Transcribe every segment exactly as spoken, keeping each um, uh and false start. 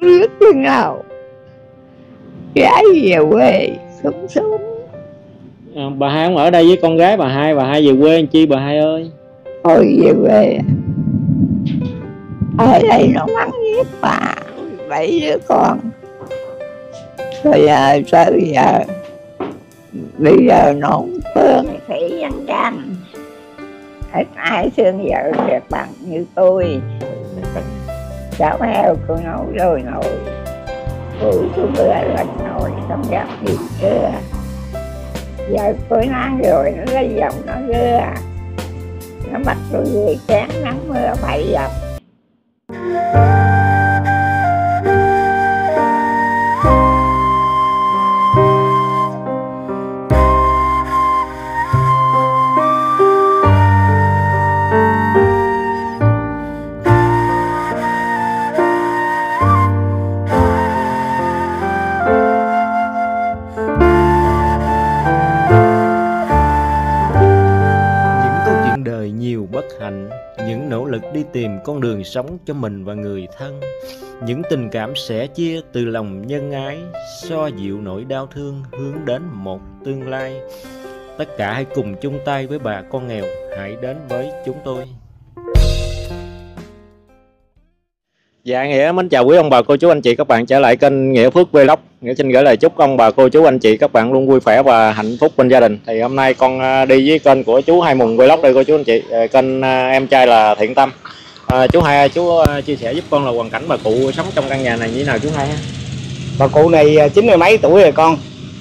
Rất tự ngào. Gái về quê sớm sớm. À, bà hai không ở đây với con gái bà hai, bà hai về quê làm chi bà hai ơi? Ôi về quê. Ở đây nó mắng giết bà, bảy đứa con. Rồi giờ sao bây giờ? Bây giờ nó không thương phải dân tranh. Hết ai thương vợ thiệt bằng như tôi. Cháo heo cô nấu rồi nồi, phụ tôi bữa là nồi không dám gì chưa. Giờ tôi nắng rồi nó lấy dòng nó rưa. Nó bắt tôi về chán nắng mưa phải dọc. Những nỗ lực đi tìm con đường sống cho mình và người thân, những tình cảm sẻ chia từ lòng nhân ái, xoa dịu nỗi đau thương hướng đến một tương lai. Tất cả hãy cùng chung tay với bà con nghèo, hãy đến với chúng tôi. Dạ Nghĩa mến chào quý ông bà cô chú anh chị các bạn trở lại kênh Nghĩa Phước Vlog. Nghĩa xin gửi lời chúc ông bà cô chú anh chị các bạn luôn vui khỏe và hạnh phúc bên gia đình. Thì hôm nay con đi với kênh của chú Hai Mùng Vlog đây cô chú anh chị, kênh em trai là Thiện Tâm. À, chú Hai chú chia sẻ giúp con là hoàn cảnh bà cụ sống trong căn nhà này như thế nào chú Hai? Bà cụ này chín mươi mấy tuổi rồi con,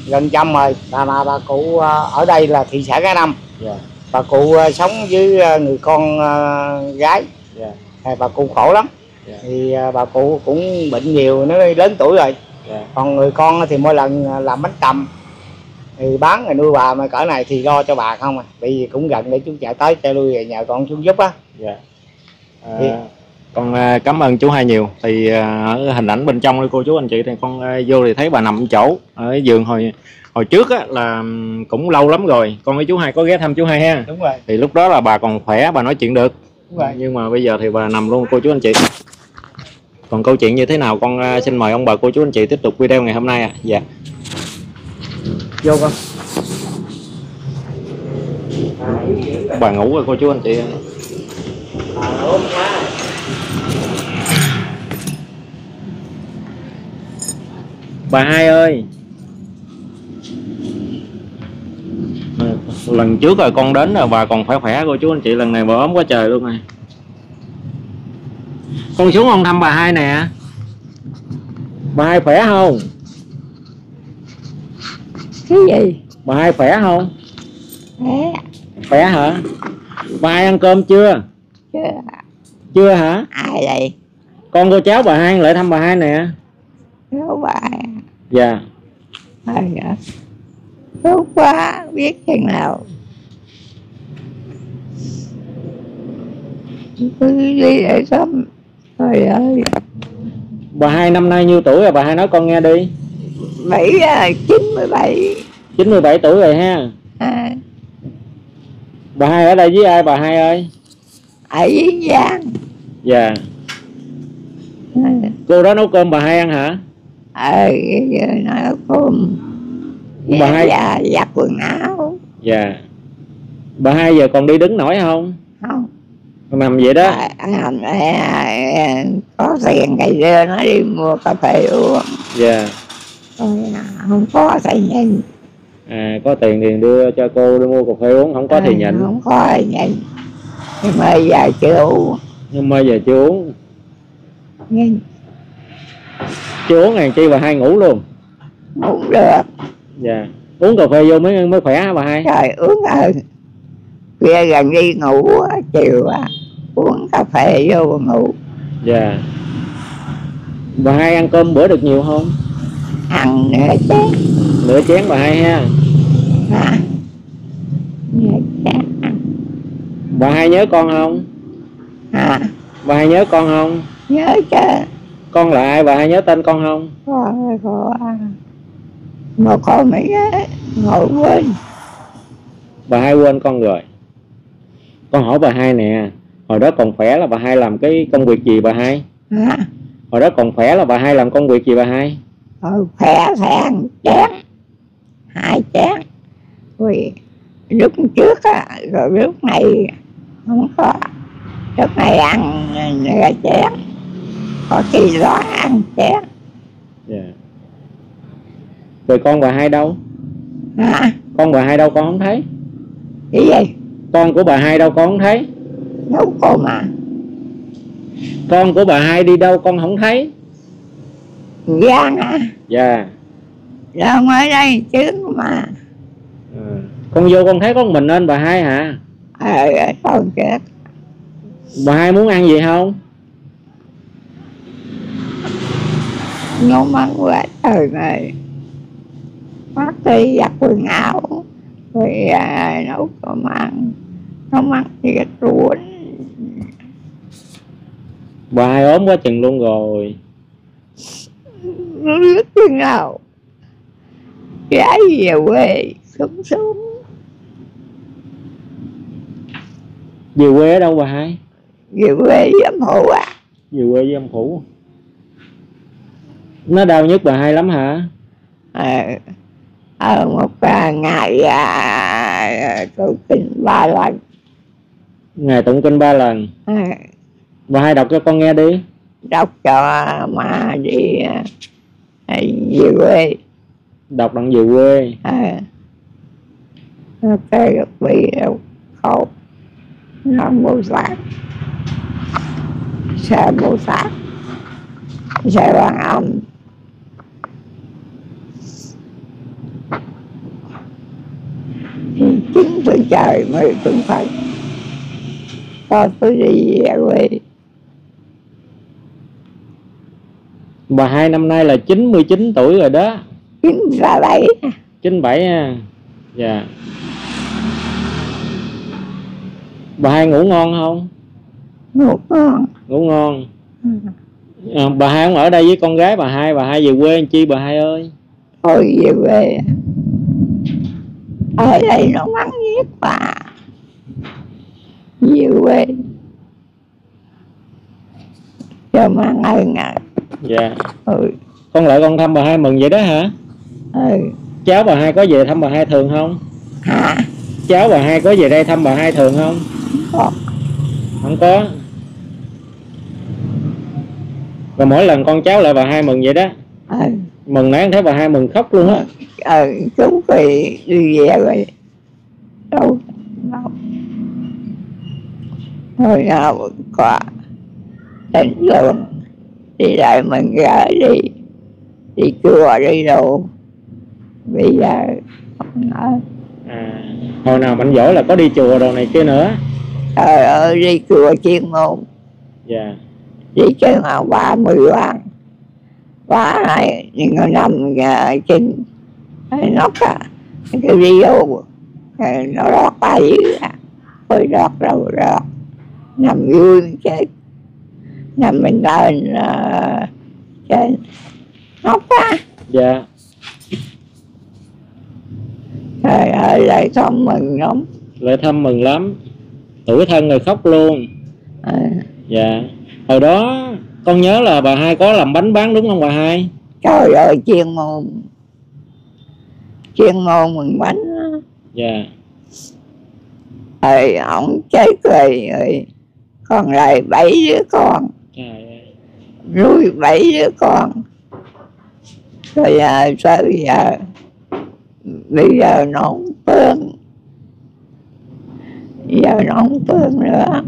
gần trăm rồi. Bà mà bà cụ ở đây là thị xã Cái Năm. Dạ. Bà cụ sống với người con gái. Dạ. À, bà cụ khổ lắm. Yeah. Thì bà cụ cũng bệnh nhiều, nó lớn tuổi rồi. Yeah. Còn người con thì mỗi lần làm bánh tằm thì bán rồi nuôi bà, mà cỡ này thì lo cho bà không à. Bởi vì cũng gần để chú chạy tới chạy lui về nhà con xuống giúp á. Yeah. À, yeah. Con cảm ơn chú Hai nhiều. Thì ở hình ảnh bên trong đây cô chú anh chị thì con vô thì thấy bà nằm chỗ ở giường hồi hồi trước á, là cũng lâu lắm rồi. Con với chú Hai có ghé thăm chú Hai ha. Đúng rồi. Thì lúc đó là bà còn khỏe, bà nói chuyện được. Đúng rồi. Nhưng mà bây giờ thì bà nằm luôn cô chú anh chị. Còn câu chuyện như thế nào con xin mời ông bà cô chú anh chị tiếp tục video ngày hôm nay ạ. À. Dạ. Vô con. Bà ngủ rồi cô chú anh chị. Bà Hai ơi. Lần trước rồi con đến rồi bà còn khỏe khỏe cô chú anh chị, lần này bà ốm quá trời luôn này. Con xuống con thăm bà Hai nè. Bà Hai khỏe không? Cái gì? Bà Hai khỏe không? Khỏe. Khỏe hả? Bà Hai ăn cơm chưa? Chưa. Chưa hả? Ai vậy? Con cô cháu bà Hai lại thăm bà Hai nè. Cháu bà. Dạ. Ai vậy? Tốt quá, biết chừng nào đi để sớm. Trời ơi. Bà Hai năm nay nhiêu tuổi rồi bà Hai nói con nghe đi. Bảy rồi, chín mươi bảy. chín mươi bảy tuổi rồi ha. À. Bà Hai ở đây với ai bà Hai ơi? Ở với Giang. Dạ. Yeah. À. Cô đó nấu cơm bà Hai ăn hả? Ờ, nấu cơm. Bà dạ, Hai dạ, giặt quần áo. Dạ. Bà Hai giờ còn đi đứng nổi không? Không. Nằm vậy đó. Nằm à, có tiền ngày xưa nó đi mua cà phê uống. Dạ. Không có thì nhìn. À, có tiền thì đưa cho cô đi mua cà phê uống, không có à, thì nhận. Không có thì nhận. Nhưng mà giờ chưa uống. Nhưng mà giờ chưa uống. Nhìn. Chưa uống hàng chi bà Hai ngủ luôn. Ngủ được. Dạ. Uống cà phê vô mới mới khỏe hả bà Hai? Trời uống à. Khuya gần đi ngủ chiều uống cà phê vô ngủ. Dạ. Bà Hai ăn cơm bữa được nhiều không? Ăn nửa chén. Nửa chén bà Hai ha. Hả? Nửa chén. Bà Hai nhớ con không? Hả? Bà Hai nhớ con không? Nhớ chứ. Con là ai? Bà Hai nhớ tên con không? Con cô mà con mấy ngồi quên. Bà Hai quên con rồi. Con hỏi bà Hai nè, hồi đó còn khỏe là bà Hai làm cái công việc gì bà Hai? À. Hồi đó còn khỏe là bà hai làm công việc gì bà hai? Ừ, khỏe khỏe chén hai chén. Ui, lúc trước á, rồi lúc này không có, lúc này ăn nửa chén, có khi đó ăn chén. Dạ. Rồi con bà hai đâu? Hả? Con bà hai đâu con không thấy? Cái gì? Con của bà hai đâu con không thấy? Nấu cô mà. Con của bà hai đi đâu con không thấy? Giang hả? Dạ. Đâu mới đây chứ mà. À, con vô con thấy con mình nên bà hai hả? Ờ, con chết. Bà hai muốn ăn gì không? Ngon mắn quá trời ơi. Mắc đi giặt quần áo, rồi à, nấu cơm ăn, nó mắc thiệt luôn. Bà hai ốm quá chừng luôn rồi. Nó biết thế nào. Gái về quê, sớm sớm. Về quê ở đâu bà hai? Về quê với âm phủ à. Về quê với âm phủ. Nó đau nhất bà hai lắm hả? À, à, một à, ngày à, tụng kinh ba lần. Ngày tụng kinh ba lần à. Bà hai đọc cho con nghe đi. Đọc cho mà đi à, về quê. Đọc đặng về quê à. Cái bị khổ Nam Mô Tát, Sa Mô Tát, Sa Quan Âm. Chính từ trời mới tưởng Phật. Cho tôi đi về quê. Bà hai năm nay là chín mươi chín tuổi rồi đó. Chín mươi bảy. Chín mươi bảy ha. Dạ. Bà hai ngủ ngon không? Ngủ ngon. Ngủ ngon à. Bà hai không ở đây với con gái bà hai. Bà hai về quê làm chi bà hai ơi? Thôi về quê. Ở đây nó mắng giết bà. Về quê cho mang ơn à. Dạ. Ừ. Con lại con thăm bà hai mừng vậy đó hả? Ừ. Cháu bà hai có về thăm bà hai thường không? Hả? Cháu bà hai có về đây thăm bà hai thường không? Không. Không có. Và mỗi lần con cháu lại bà hai mừng vậy đó. Ừ. Mừng nãy thấy bà hai mừng khóc luôn á. Ừ, chú thì đi về rồi. Đâu đâu. Hồi nào có đánh lộn. Đi lại mình gỡ đi. Đi chùa đi đồ. Bây giờ không nói. À, hồi nào mạnh giỏi là có đi chùa đồ này kia nữa. Trời ơi, đi chùa chuyên môn. Dạ. Đi chơi mà ba mươi quan. Ba này, người nằm trên nóc à. Kêu đi vô, nó đọt ba dưới à. Ôi đọt đâu đọt. Nằm vui chết. Nằm mình lên uh, trên nóc á. Dạ. Trời ơi, lại thăm mừng lắm. Lại thăm mừng lắm. Tuổi thân rồi khóc luôn à. Dạ. Hồi đó con nhớ là bà hai có làm bánh bán đúng không bà hai? Trời ơi, chuyên môn. Chuyên môn mừng bánh. Dạ. Rồi ổng chết rồi, rồi còn lại bảy đứa con. Trời ơi. Nuôi bảy đứa con. Rồi à, sao bây giờ? Bây giờ nó không tương. Bây giờ nó không tương nữa.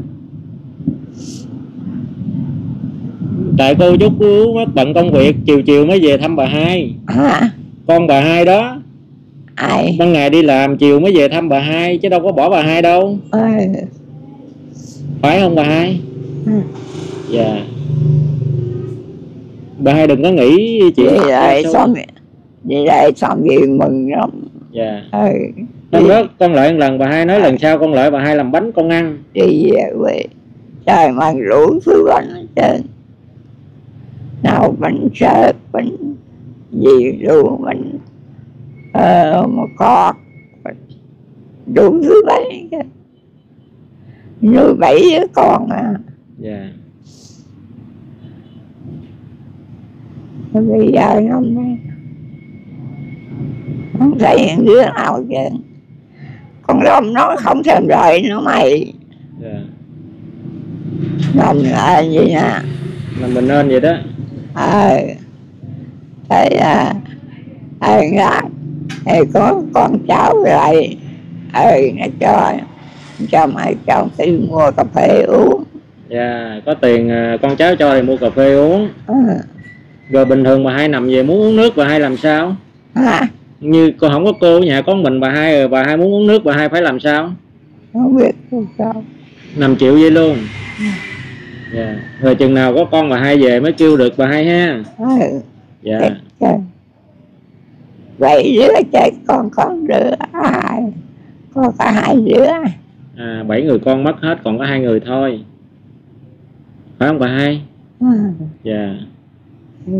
Tại cô chú cứ mất bận công việc, chiều chiều mới về thăm bà hai. À. Con bà hai đó. Ai? Ban ngày đi làm, chiều mới về thăm bà hai, chứ đâu có bỏ bà hai đâu. À. Phải không bà hai? À. Dạ. Bà hai đừng có nghĩ chuyện vậy xong. Vậy đây xong gì mừng lắm. Dạ. Ừ. Năm đó con lại một lần bà hai nói à. Lần sau con lại bà hai làm bánh con ăn. Đi về quê. Trời mà rủ thứ bánh ở trên. Nào bánh sớt, bánh gì đủ bánh. Ờ mà có đủ thứ bánh. Nuôi bảy đứa con à. Dạ. bây giờ không không thấy đứa nào chứ. Con Long nó không thèm rời nó mày. Dạ. Long là gì nha. Là mình nên vậy đó. Ờ. À, thấy à, ai ra, ai có con cháu rồi, ai nó cho cho mày chồng đi mua cà phê uống. Dạ, có tiền con cháu cho thì mua cà phê uống. À. Rồi bình thường bà hai nằm về muốn uống nước bà hai làm sao? À. Như cô không có cô ở nhà có mình bà hai, bà hai muốn uống nước bà hai phải làm sao? Không biết làm sao. Nằm chịu vậy luôn. Dạ. Yeah. Rồi chừng nào có con bà hai về mới kêu được bà hai ha. Ừ. Dạ. Yeah. Vậy đứa chết con con đứa ai? Có cả hai đứa. À, bảy người con mất hết còn có hai người thôi. Phải không bà hai? Ừ. Dạ. Yeah. Ừ.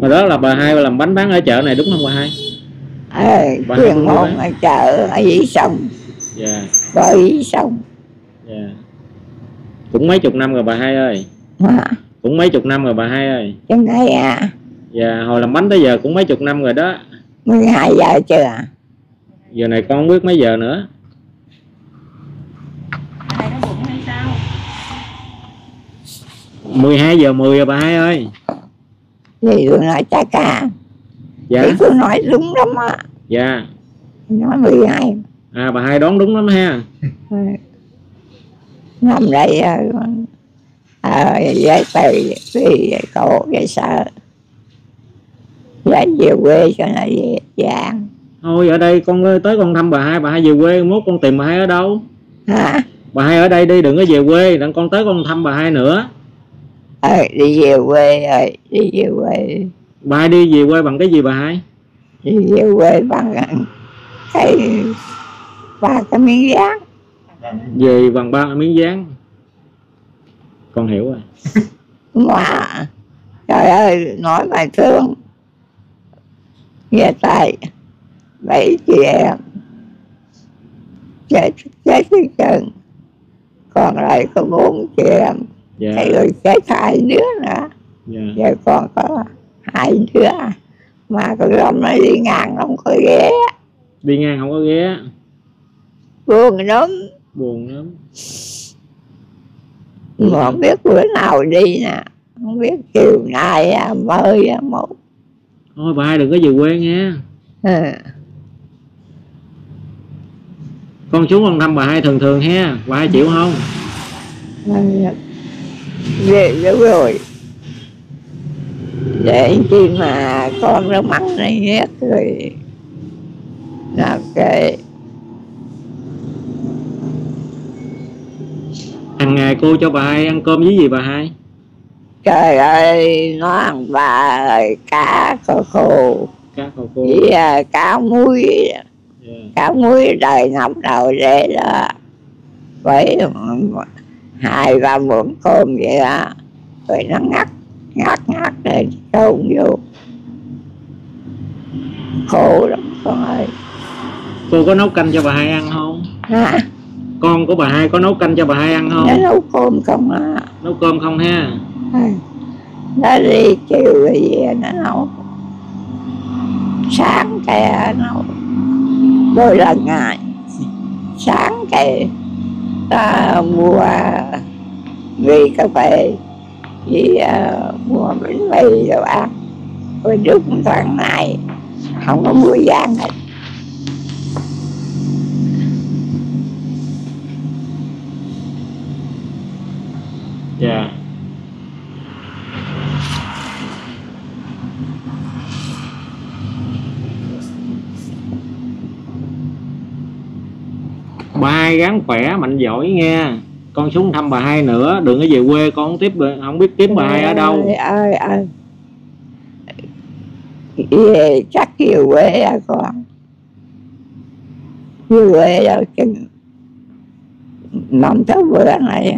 Mà đó là bà hai làm bánh bán ở chợ này đúng không bà hai? Ê, bà chuyên môn ở chợ ở Vĩ Sông. Dạ. Bờ Vĩ Sông. Dạ. Cũng mấy chục năm rồi bà hai ơi. Hả? Cũng mấy chục năm rồi bà hai ơi. Chừng đấy à. Dạ, hồi làm bánh tới giờ cũng mấy chục năm rồi đó. mười hai giờ chưa à? Giờ này con không biết mấy giờ nữa. Hai nó bụng hay sao? mười hai giờ mười rồi bà hai ơi. Vậy tôi nói cha ca. Dạ. Vậy tôi nói đúng lắm á. Dạ. Nói mười hai. À bà hai đoán đúng lắm ha. Năm đây à, giấy tùy, giấy cổ, giấy sợ. Giấy về quê cho nó về dạng. Thôi ở đây con tới con thăm bà hai, bà hai về quê, mốt con tìm bà hai ở đâu? Hả? Bà hai ở đây đi, đừng có về quê, đặng con tới con thăm bà hai nữa. Ờ, đi về quê rồi, đi về quê. Bà hai đi về quê bằng cái gì bà hai? Đi về quê bằng cái ba cái miếng dán. Về bằng ba miếng dán. Con hiểu rồi. Mà, trời ơi, nói mày thương. Nghe tài, bảy chị em. Chết, chết cái chân. Còn lại có bốn chị em. Dạ. Thì rồi chết hai đứa nữa. Dạ. Giờ còn có hai đứa. Mà con Long nó đi ngang không có ghé. Đi ngang không có ghé. Buồn lắm. Buồn lắm. Mà không biết bữa nào đi nè. Không biết chiều nay mời một. Thôi bà hai đừng có về quê nha. Ừ. Con chú con thăm bà hai thường thường ha. Bà hai chịu không? Ừ. Về đúng rồi. Để khi mà con nó mắng nó hết rồi là kệ. Hằng ngày cô cho bà hai ăn cơm với gì bà hai? Trời ơi, nó ăn bà rồi cá khô khô. Cá khô khô. Với cá muối. Yeah. Cá muối đời ngọc đầu để đó. Với hai ba muỗng cơm vậy đó. Rồi nó ngắt, ngắt ngắt rồi trôn vô. Khổ lắm con ơi. Cô có nấu canh cho bà hai ăn không? Hả? Con của bà hai có nấu canh cho bà hai ăn không? Nó nấu cơm không á. Nấu cơm không ha? À, nó đi chiều rồi về nó nấu. Sáng kè nấu. Đôi lần ngày. Sáng kè ta mua mì cà phê với uh, mua bánh mì rồi ăn. Rồi trước cũng toàn này không có mua gian hết. Dạ. Yeah. Bà hai gắng khỏe mạnh giỏi nha. Con xuống thăm bà hai nữa, đừng có về quê con không tiếp không biết kiếm bà hai ở đâu. Ơi ơi ơi. Về chắc về quê à con. Về quê đâu chứ. Năm tới bữa này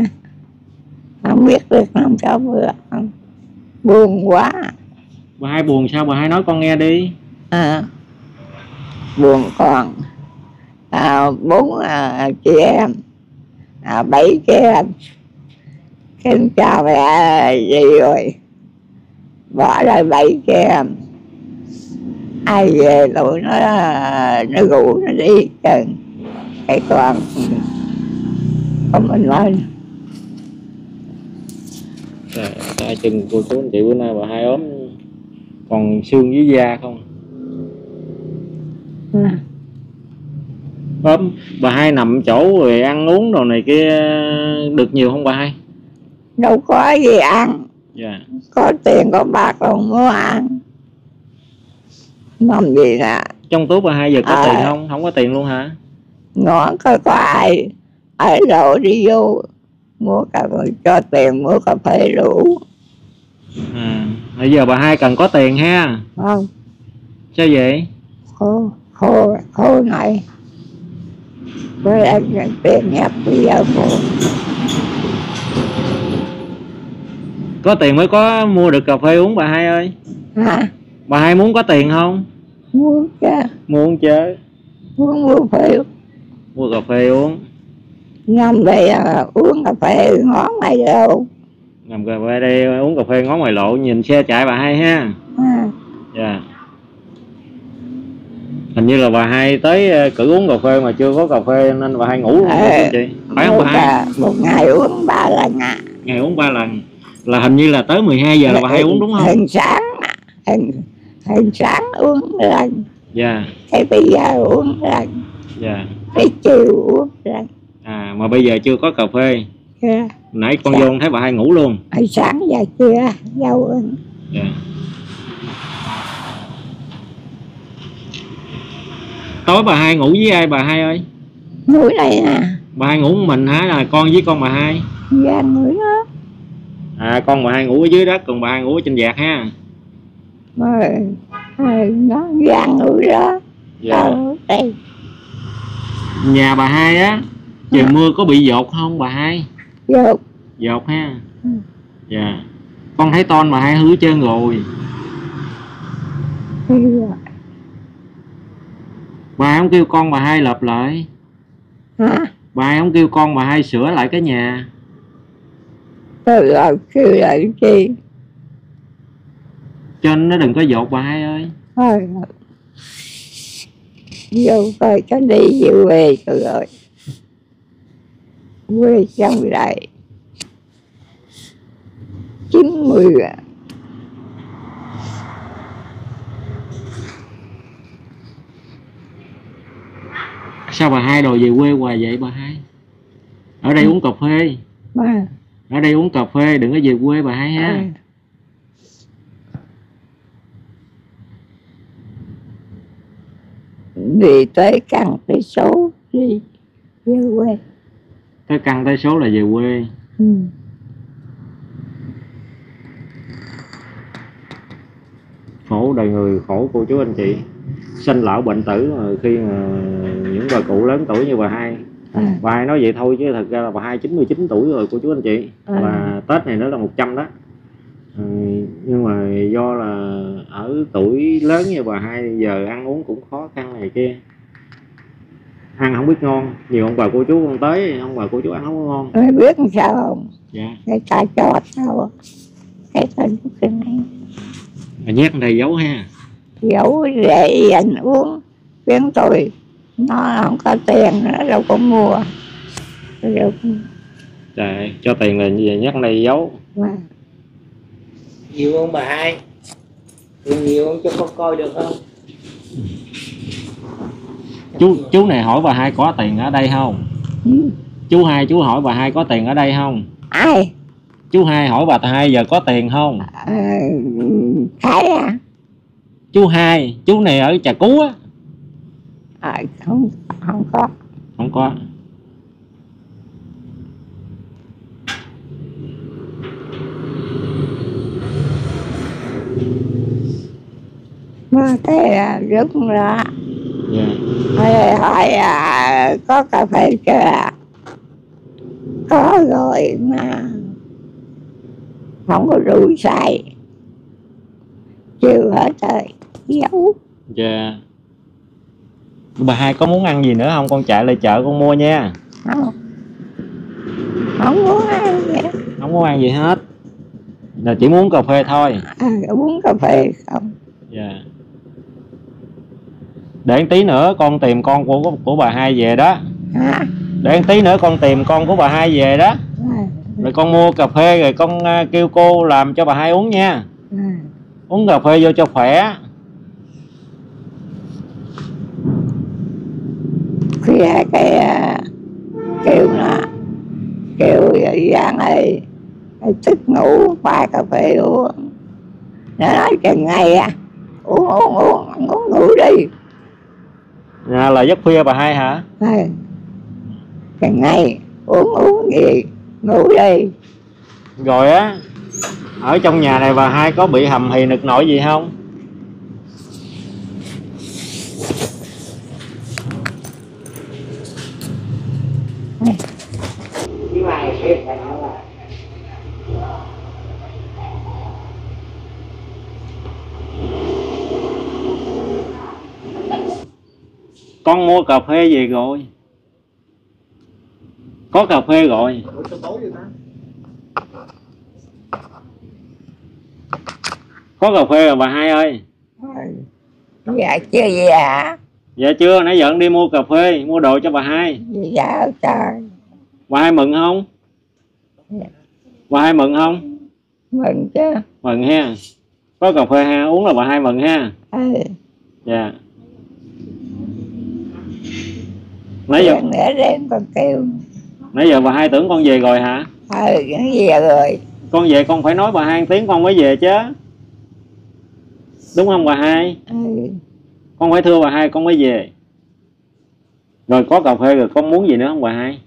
không biết được năm tới bữa. Buồn quá. Bà hai buồn sao bà hai nói con nghe đi. À. Buồn con. À, bốn à, chị em, à, bảy chị em Kính chào mẹ gì rồi, bỏ lại bẫy kia, ai về tụi nó nó ngủ nó đi chừng, cái con không mình nói. Hai chân cô chú anh chị bữa nay bà hai ốm còn xương dưới da không? À. Ốm bà hai nằm chỗ rồi ăn uống đồ này kia được nhiều không bà hai? Đâu có gì ăn, yeah. Có tiền có bạc không muốn ăn, làm gì nè. Trong túi bà hai giờ có à, tiền không? Không có tiền luôn hả? Ngõ coi có ai ở đâu đi vô mua cà phê, cho tiền mua cà phê đủ. À, bây giờ bà hai cần có tiền ha. Không. Sao vậy? Khô, khô, khô này. Với em nhận tiền nhập bây giờ khô. Có tiền mới có mua được cà phê uống bà hai ơi. Hả? Bà hai muốn có tiền không? Muốn chứ. Muốn chứ. Muốn mua cà phê. Mua cà phê uống. Ngâm đây à, uống cà phê ngón ngoài lộ. Ngâm cà phê đây uống cà phê ngón ngoài lộ, nhìn xe chạy bà hai ha. À. Dạ. Hình như là bà hai tới cử uống cà phê mà chưa có cà phê nên bà hai ngủ luôn à, chị. Phải không bà hai? Một ngày uống ba lần à. Ngày uống ba lần. Là hình như là tới mười hai giờ là bà hai uống đúng không? Hình sáng à, hình, hình sáng uống lần. Dạ. Cái bây giờ uống lần. Dạ. Cái chiều uống lần. À, mà bây giờ chưa có cà phê. Yeah. Nãy con vô thấy bà hai ngủ luôn. Hồi sáng giờ chưa đâu. Yeah. Tối bà hai ngủ với ai bà hai ơi? Ngủ đây nè. Bà hai ngủ mình hả, là con với con bà hai? Dạ yeah, ngủ đó. À, con bà hai ngủ ở dưới đất còn bà hai ngủ ở trên vạt ha. Rồi, nó ra ngủ đó. Dạ. Yeah. Nhà bà hai á trời mưa có bị dột không bà hai? Dột. Dột ha. Ừ. Dạ. Con thấy ton bà hai hứa trơn rồi. Ừ. Bà hai không kêu con bà hai lợp lại. Hả? Bà hai không kêu con bà hai sửa lại cái nhà. Từ lợp kêu lại chi? Cho nó đừng có dột bà hai ơi. Thôi. Vô coi cái đi về về rồi. Quê trong lại chín mươi à. Sao bà hai đòi về quê hoài vậy bà hai? Ở đây uống cà phê ba. Ở đây uống cà phê đừng có về quê bà hai ha. À. Đi tới căn tới số đi về quê. Tới căn tới số là về quê. Ừ. Khổ đời người, khổ cô chú anh chị. Sinh lão bệnh tử mà khi mà những bà cụ lớn tuổi như bà hai. À. Bà hai nói vậy thôi chứ thật ra là bà hai chín mươi chín tuổi rồi cô chú anh chị. À. Và Tết này nó là một trăm đó. Ừ, nhưng mà do là ở tuổi lớn như bà hai giờ ăn uống cũng khó khăn này kia. Ăn không biết ngon, nhiều ông bà cô chú con tới, ông bà cô chú ăn không có ngon. Tôi biết làm sao không? Dạ. Cái cà chọt sao? Cái tên của cái này. Mà nhét thầy giấu ha. Giấu để anh uống, biến tôi, nó không có tiền, nó đâu có mua. Rồi. Trời, cho tiền là gì nhét này giấu. Mà. Nhiều ông bà hai, nhiều ông cho con coi được không? Chú chú này hỏi bà hai có tiền ở đây không? Ừ. Chú hai chú hỏi bà hai có tiền ở đây không? Ai? Chú hai hỏi bà hai giờ có tiền không? Ờ, phải à. Chú hai, chú này ở Trà Cú á. À, không không có. Không có. Mà thế là rất là. Yeah. Hỏi, hỏi à, có cà phê chưa à? Có rồi mà không có đủ xài, chưa hết rồi giấu. Dạ. Bà hai có muốn ăn gì nữa không? Con chạy lại chợ con mua nha. Không, không muốn ăn gì. Không không có ăn gì hết, là chỉ muốn cà phê thôi. À, uống cà phê không. Dạ yeah. Để tí nữa con tìm con của của bà hai về đó. Hả? Để tí nữa con tìm con của bà hai về đó. À. Rồi con mua cà phê rồi con kêu cô làm cho bà hai uống nha. À. Uống cà phê vô cho khỏe. Khuya cái kêu là kêu Giang ơi, thích ngủ pha cà phê uống. Nó nói chừng ngày à, uống uống uống uống ngủ đi. À, là giấc khuya bà hai hả? À, chừng ngày uống uống gì ngủ đi. Rồi á, ở trong nhà này bà hai có bị hầm hì nực nổi gì không? Con mua cà phê về rồi, có cà phê rồi. Có cà phê rồi bà hai ơi. Dạ chưa gì hả? Dạ chưa, nãy giờ đi mua cà phê, mua đồ cho bà hai. Dạ trời. Bà hai mừng không? Dạ. Bà hai mừng không? Mừng chứ. Mừng ha. Có cà phê ha, uống là bà hai mừng ha. Ừ. Dạ. Nãy giờ nãy đêm con kêu. Nãy giờ bà hai tưởng con về rồi hả? Ừ, về rồi. Con về con phải nói bà hai tiếng con mới về chứ. Đúng không bà hai? Ừ. Con phải thưa bà hai con mới về. Rồi có cà phê rồi con muốn gì nữa không bà hai?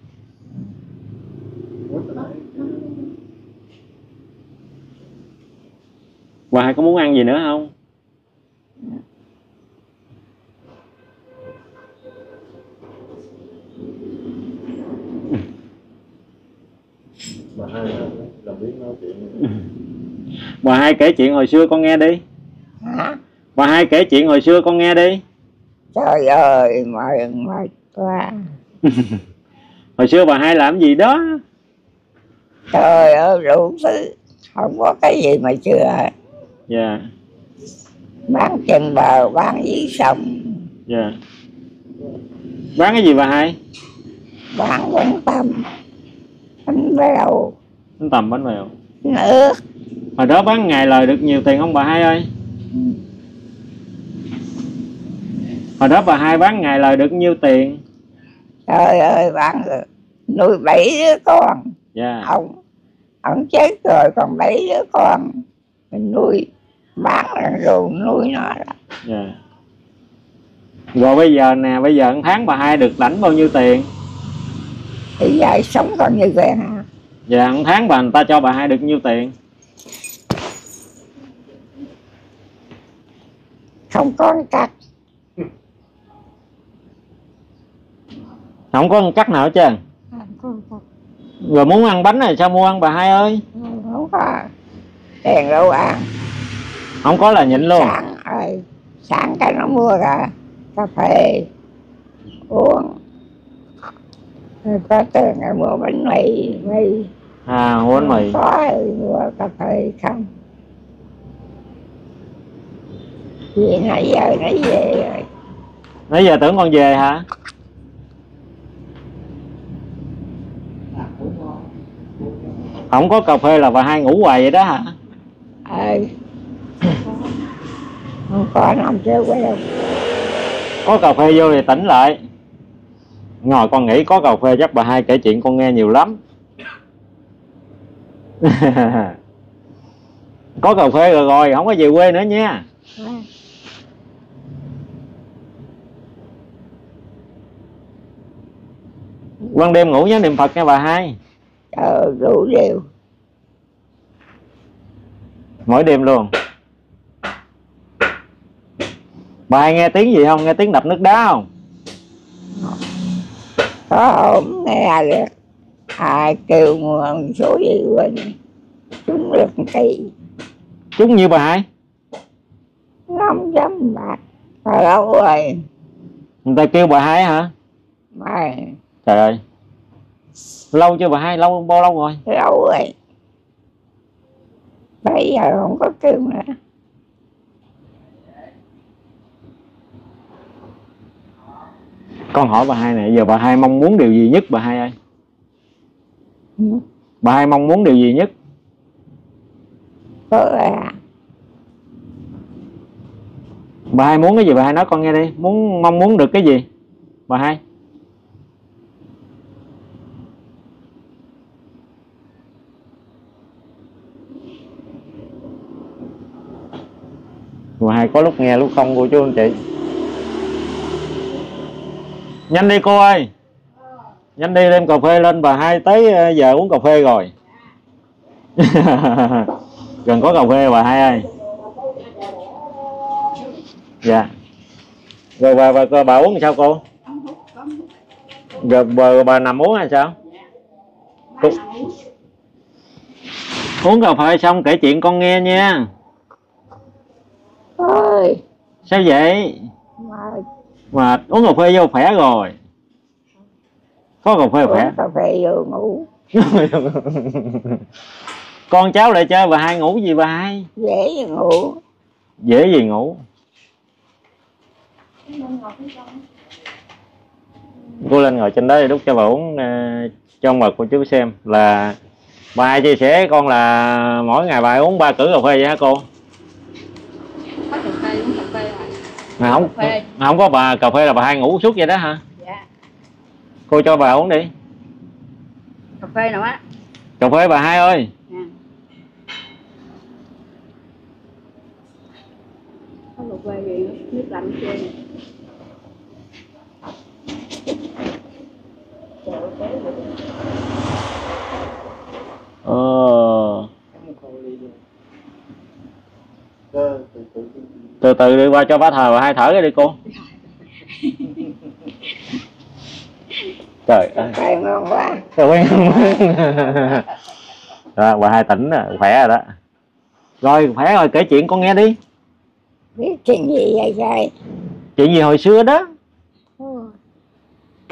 Bà hai có muốn ăn gì nữa không? Bà hai làm biết nói chuyện. Bà hai kể chuyện hồi xưa con nghe đi. Hả? Bà hai kể chuyện hồi xưa con nghe đi. Trời ơi, mệt mệt quá. Hồi xưa bà hai làm gì đó? Trời ơi, đủ thứ, không có cái gì mà chưa. Dạ yeah. Bán trên bờ, bán dưới sông. Dạ yeah. Bán cái gì bà hai? Bán bánh tằm, bánh bèo. Bánh tằm, bánh bèo. Nước. Hồi đó bán ngày lời được nhiều tiền không bà hai ơi? Hồi đó bà hai bán ngày lời được nhiêu tiền? Trời ơi, bán nuôi bảy đứa con. Dạ. Ông, ông chết rồi còn bảy đứa con. Mình nuôi, bán rồi nuôi nó đó. Dạ. Rồi bây giờ nè, bây giờ tháng bà hai được lãnh bao nhiêu tiền? Thì vậy sống còn như vậy hả? Dạ, tháng bà người ta cho bà hai được nhiêu tiền? Không có cắt. Không có cắt nào hết trơn. Rồi muốn ăn bánh này sao mua ăn bà hai ơi? Không có. Tiền đâu ăn. Không có là nhịn luôn. Sáng rồi, sáng cái nó mua cả cà phê uống. Rồi có tiền rồi mua bánh mì, mì. À, mua bánh mì. Có mua cà phê không. Vì nãy giờ nãy về rồi. Nãy giờ tưởng con về hả? Không có cà phê là bà hai ngủ hoài vậy đó hả? Ừ. Không có nằm chơi quá đâu. Có cà phê vô thì tỉnh lại. Ngồi con nghĩ có cà phê chắc bà hai kể chuyện con nghe nhiều lắm. Có cà phê rồi rồi, không có về quê nữa nha. Ban đêm ngủ nhớ niệm Phật nha bà hai. Ờ, đủ đều. Mỗi đêm luôn. Bà hai nghe tiếng gì không? Nghe tiếng đập nước đá không? Có hôm nghe được. Ai kêu nguồn số gì quên. Chúng được cây. Chúng như bà hai? Năm trăm bạc. Bà đâu rồi. Người ta kêu bà hai hả? Mày. Trời ơi. Lâu chưa bà hai? Lâu bao lâu rồi? Lâu rồi. Bây giờ không có kêu nữa. Con hỏi bà hai này, giờ bà hai mong muốn điều gì nhất bà hai ơi? Ừ. Bà hai mong muốn điều gì nhất? Ừ. Bà hai muốn cái gì bà hai nói con nghe đi. Muốn mong muốn được cái gì bà hai? Bà hai có lúc nghe lúc không cô chú anh chị. Nhanh đi cô ơi, nhanh đi đem cà phê lên, bà hai tới giờ uống cà phê rồi. Gần có cà phê bà hai ơi. Dạ. Rồi bà, bà, bà uống làm sao cô? Rồi bà, bà nằm uống hay sao? Cô... Uống cà phê xong kể chuyện con nghe nha. Ơi. Sao vậy? Mà uống cà phê vô khỏe rồi. Có cà phê khỏe. Cà phê vô ngủ. Con cháu lại chơi bà hai ngủ gì bà hai? Dễ gì ngủ. Dễ gì ngủ. Cô lên ngồi trên đó để đút cho bà uống uh, cho ông bà cô chú xem. Là bà hai chia sẻ con là mỗi ngày bà uống ba cữ cà phê vậy hả cô? Có cà phê uống cà phê rồi. Mà không, không có bà cà phê là bà hai ngủ suốt vậy đó hả? Dạ. Cô cho bà uống đi. Cà phê nào á? Cà phê bà hai ơi. Dạ. Có cà phê gì nước lạnh chưa? Ờ. Từ từ đi qua cho bác thờ bà hai thở cái đi cô. Trời ơi. Trời ngon quá. Trời ngon quá. Rồi, bà hai tỉnh rồi, khỏe rồi đó. Rồi khỏe rồi kể chuyện con nghe đi. Biết chuyện gì vậy trời? Chuyện gì hồi xưa đó. Ừ.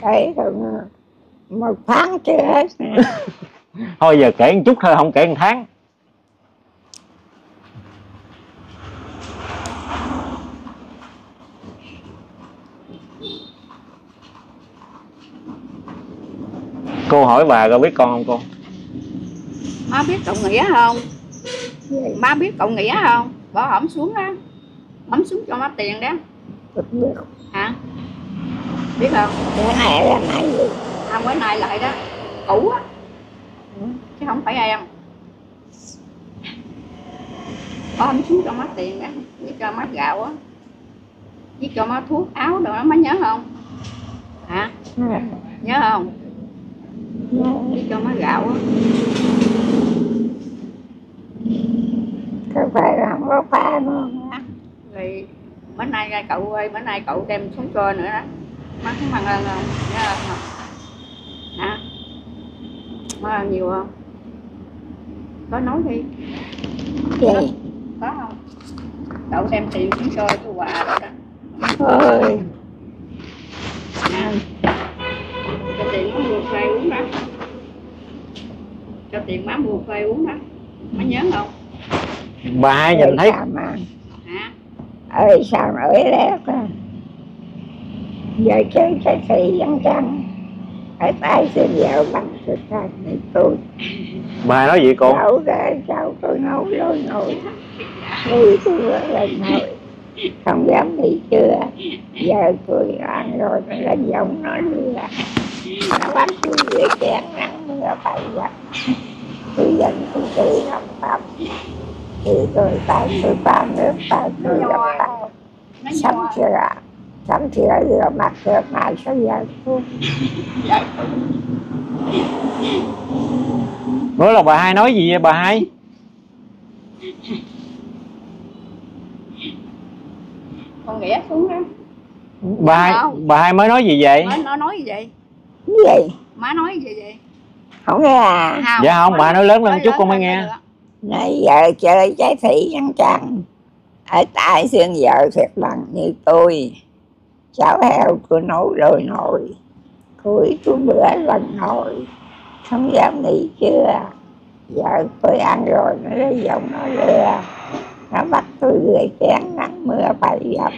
Kể được một tháng chưa hết. Thôi giờ kể một chút thôi, không kể một tháng. Cô hỏi bà có biết con không cô? Má biết cậu Nghĩa không? Má biết cậu Nghĩa không? Bỏ ổng xuống đó. Ổng xuống cho má tiền đó. Hả? Biết không? Bữa nay là nãy gì? À, bữa nay lại đó. Cũ á. Chứ không phải em. Bỏ ổng xuống cho má tiền đó. Với cho má gạo á. Với cho má thuốc áo đồ đó má nhớ không? Hả? Nhớ không? Đi cho má gạo á. Cậu phải là không có pha nữa. Vì bữa nay cậu ơi, bữa nay cậu đem xuống cho nữa đó. Má có mang ơn không? Nhớ ơn không? Hả? Má ơn nhiều không? Có nói đi. Có, có không? Cậu đem tiền xuống cho cho quà đó đó. Ôi. Nè. Cho tiền má mua phê uống đó. Cho tiền má mua phê uống đó. Má nhớ không? Bà hai nhìn thấy mà. Hả? Ơi sao nổi lét à. Giờ chơi xe xì vắng trăng. Phải tay xe dạo bằng sự thật này tôi. Bà nói vậy cô? Nấu ra sao tôi nấu lối nổi. Tôi tôi lên nổi. Không dám đi chưa. Giờ tôi ăn rồi tôi lên giọng nói nữa. Nó bắt tôi dễ chán nắng mưa bày giặt. Tôi dành tôi tự không tập. Thì tôi tay tôi pha nước tay tôi dọc tay. Sắm sữa, sắm sữa rửa mặt rửa mãi sao giờ tôi. Bữa là bà hai nói gì vậy bà hai? Con Nghĩa xuống đó. Bà hai, bà hai mới nói gì vậy? Mới, nó nói gì vậy? Cái gì? Má nói gì vậy? Không nghe à? Không, dạ không, bà nói lớn lên chút con mới nghe. Nãy giờ chơi trái thị ăn chăn. Ở tại xuyên vợ thiệt bằng như tôi. Cháo heo tôi nấu rồi nồi. Cuối tôi bữa lần nồi. Không dám nghĩ chưa. giờ tôi ăn rồi nó lấy giọng nó lừa, nó bắt tôi rửa chén nắng mưa bày dập.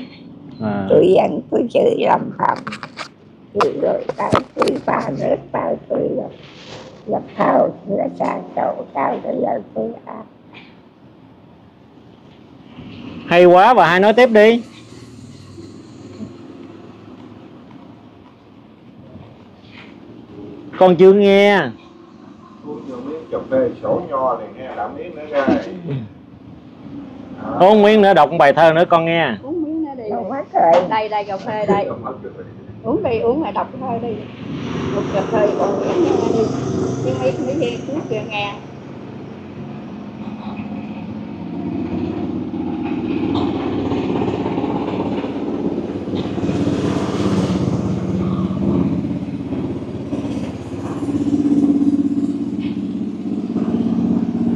À. Tôi dân tôi chửi lầm thầm, chửi rồi tao chửi ba nước tao chửi rồi gặp thao chửi sang chậu tao bây giờ tôi ăn. Hay quá, bà hai nói tiếp đi. Con chưa nghe. Uống miếng nữa đọc bài thơ nữa con nghe. Uống miếng nữa đi. Đây đây cà phê đây. Uống đi, uống mà đọc thơ đi. Một cà phê còn miếng nữa đi. Miếng miếng miếng miếng miếng chưa nghe.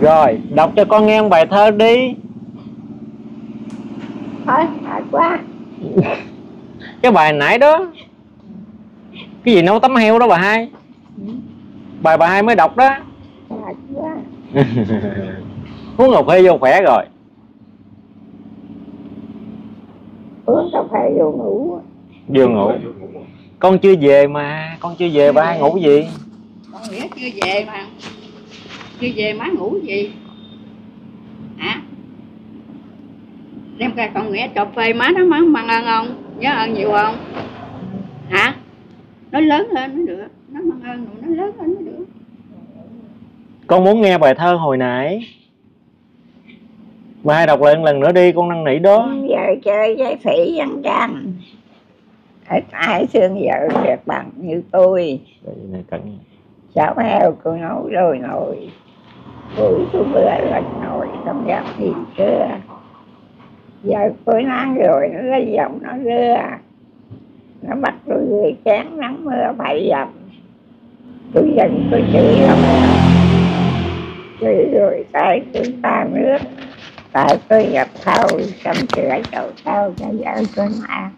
Rồi, đọc cho con nghe bài thơ đi. Thôi, mệt quá. Cái bài nãy đó. Cái gì nấu tấm heo đó bà hai. Bài bà hai mới đọc đó. Mệt quá. Uống cà phê vô khỏe rồi. Uống cà phê vô ngủ. Vô ngủ. Con chưa về mà. Con chưa về ba ngủ gì. Con Nghĩa chưa về mà. Chưa về má ngủ gì hả? Đem ra con Nghĩa cà phê má nó má mang ơn không? Nhớ ơn nhiều không? Hả? Nó lớn lên mới được. Nó mang ơn rồi nó lớn lên mới được. Con muốn nghe bài thơ hồi nãy. Mà hai đọc lại một lần nữa đi, con năn nỉ đó. Giờ chơi với phỉ văn trang. Ít ai xương vợ tuyệt bằng như tôi. Này cẩn. Cháo heo cô nấu rồi nồi, buổi tôi bữa lật nồi không dám tìm chưa. Giờ tôi nắng rồi nó lấy giọng nó đưa, nó bắt tôi người chán nắng mưa bậy dầm. Tôi dần tôi chửi lắm, chửi rồi tay tôi ta nước, tại tôi nhập thau xong chửi đầu tao cho vợ tôi mà.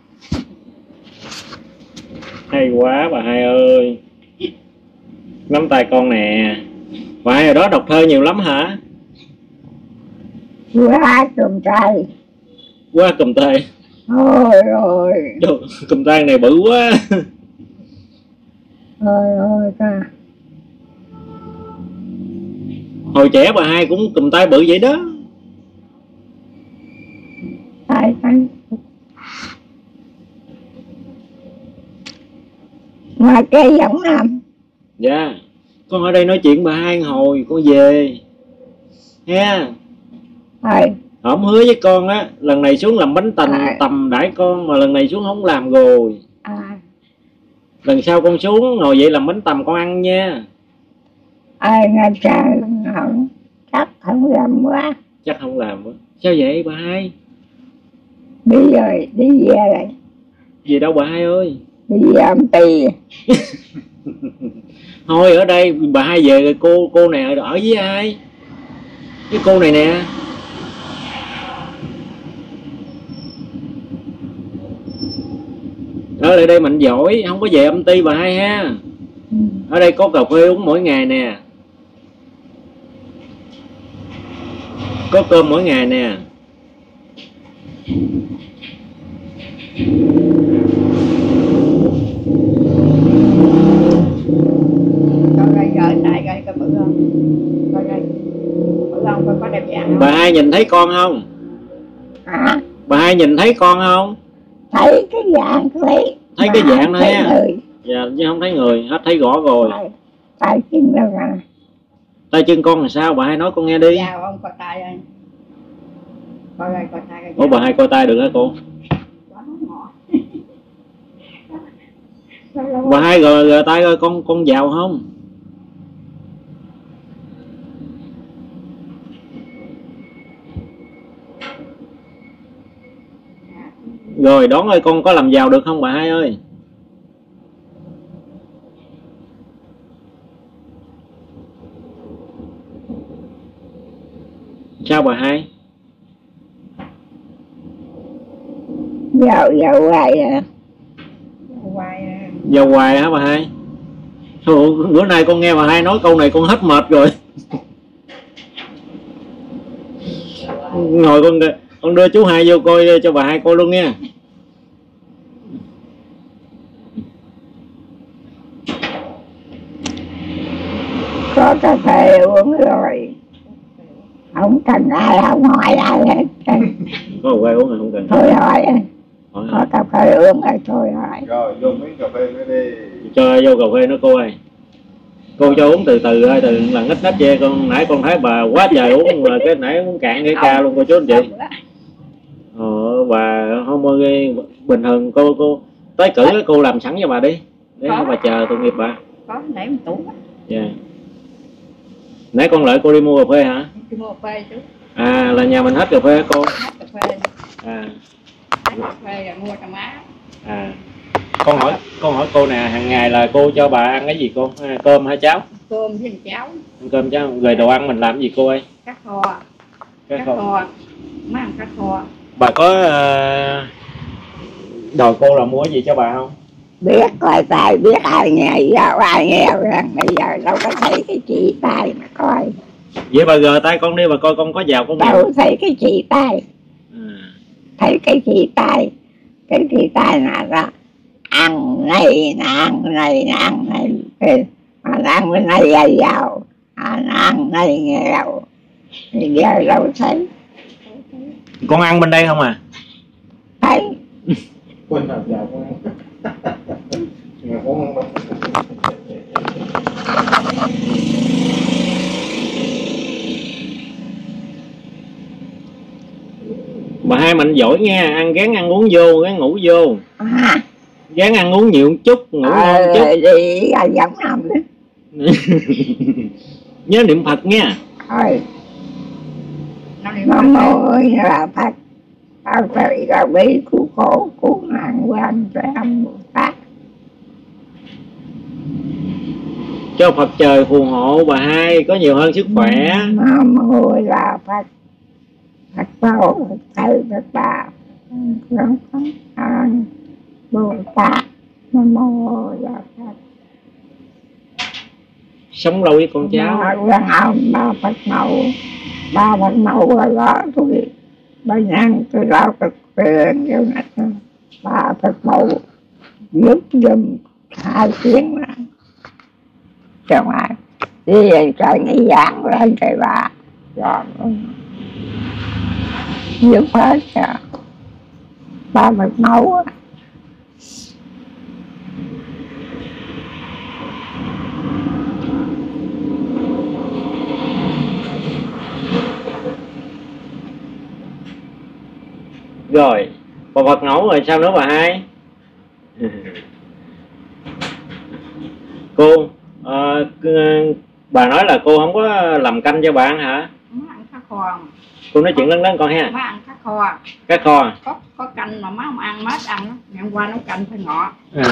Hay quá bà hai ơi. Nắm tay con nè. Bà hai ở đó đọc thơ nhiều lắm hả? Qua cùm tay. Qua cùm tay. Ôi ôi. Cùm tay này bự quá. Ôi ôi ta. Hồi trẻ bà hai cũng cùm tay bự vậy đó. Tay tay. Ngoài cây giống nằm. Dạ, yeah. Con ở đây nói chuyện bà hai hồi con về nha. Yeah. Ổng hứa với con á, lần này xuống làm bánh tành à. Tầm đãi con mà lần này xuống không làm rồi à. Lần sau con xuống ngồi vậy làm bánh tầm con ăn nha. Ai à, nghe trời không, chắc không làm quá. Chắc không làm quá. Sao vậy bà hai? Đi rồi, đi về rồi. Gì đâu bà hai ơi. Đi về ông tì. Thôi ở đây bà hai về rồi, cô cô này ở với ai? Với cô này nè. Ở lại đây mạnh giỏi, không có về âm ty bà hai ha. Ở đây có cà phê uống mỗi ngày nè. Có cơm mỗi ngày nè. Bà hai nhìn thấy con không? Hả? Bà hai nhìn thấy con không? Thấy cái dạng thấy. Thấy cái dạng thôi ha. Dạ, chứ không thấy người, hết thấy rõ rồi. Tay chân đâu rồi. Tay chân con là sao? Bà hai nói con nghe đi. Dạ, ông coi tay ơi. Coi đây, coi tay. Ủa bà hai coi tay được hả cô? Bà hai rồi, rồi tay ơi, con con vào không? Rồi đón ơi, con có làm giàu được không bà hai ơi? Sao bà hai? Giàu giàu hoài à. Giàu hoài hả bà hai? Thôi, bữa nay con nghe bà hai nói câu này con hết mệt rồi. ngồi con con đưa chú hai vô coi cho bà hai coi luôn nha. Có cà phê uống rồi, không cần ai, không hỏi ai hết. Có quay uống rồi không cần. Thôi hỏi, hỏi có cà phê uống rồi thôi hỏi. Rồi vô miếng cà phê nó đi. Cho vô cà phê nó cô ơi. Cô cho uống từ từ thôi, từ lần ít nách về con nãy con thấy bà quá trời uống mà cái nãy uống cạn cái ca luôn cô chú anh chị. Ờ bà không ơi ghê. Bình thường cô cô tới cử cô làm sẵn cho bà đi. Để có. Bà chờ tội nghiệp bà. Có nãy một tủ. Dạ. Nãy con lợi cô đi mua cà phê hả? Đi mua cà phê chú. À là nhà mình hết cà phê hả cô? Hết cà phê. À. Hết cà phê rồi mua trà má. À. Con hỏi con hỏi cô nè, hàng ngày là cô cho bà ăn cái gì cô? À, cơm hả cháo? Cơm với cháo. Ăn cơm cháo. Rồi đồ ăn mình làm gì cô ơi? Cá kho. Cá kho. Má ăn cá kho. Bà có uh, đòi cô là mua cái gì cho bà không? Biết coi tài, biết ai nghèo giàu ai nghèo rồi, bây giờ đâu có thấy cái chị tài mà coi. Vậy bà gờ tay con đi bà coi con có giàu con nghèo. Đâu thấy cái chị tài. À. Thấy cái chị tài. Cái chị tài là ra ăn này ăn này ăn này mà ăn bên này giàu à, ăn này nghèo thì giờ đâu thấy. Con ăn bên đây không à? Thấy. Con nào giàu con ăn. Bà hai mình giỏi nha, ăn gán ăn uống vô, gán ngủ vô. À. Gán ăn uống nhiều một chút, ngủ à, ngon chút. Đi giống nằm đó. Nhớ niệm Phật nha. Thôi. Mong ơi là Phật. Tao phải ra bấy cứu khổ, cứu nạn quan trời âm Bồ Tát. Cho Phật trời phù hộ bà hai có nhiều hơn sức khỏe. Nam mô là Phật. Phật Bao, Phật Thầy, Phật Bà, Phật Thánh, Bồ Tát. Nam mô là Phật. Sống lâu với con cháu. Ba Phật Mẫu, ba Phật Mẫu là đó tôi. Bà nhân tôi lao cực quyền kêu nạch. Bà Phật Mẫu giúp dùm hai tiếng là trời ngoài. Đi về trời nghỉ giảng lên trời bà. Rồi giúp hết trời. Bà Phật Mẫu á. Rồi, bà Phật Mẫu rồi sao nữa bà hai? Cô, à, bà nói là cô không có làm canh cho bà ăn hả? Má ăn cá kho. Cô nói chuyện lớn lớn con ha. Má ăn cá kho. Cá kho. Có, có canh mà má không ăn, má ít ăn lắm. Ngày hôm qua nấu canh phải ngọ. À.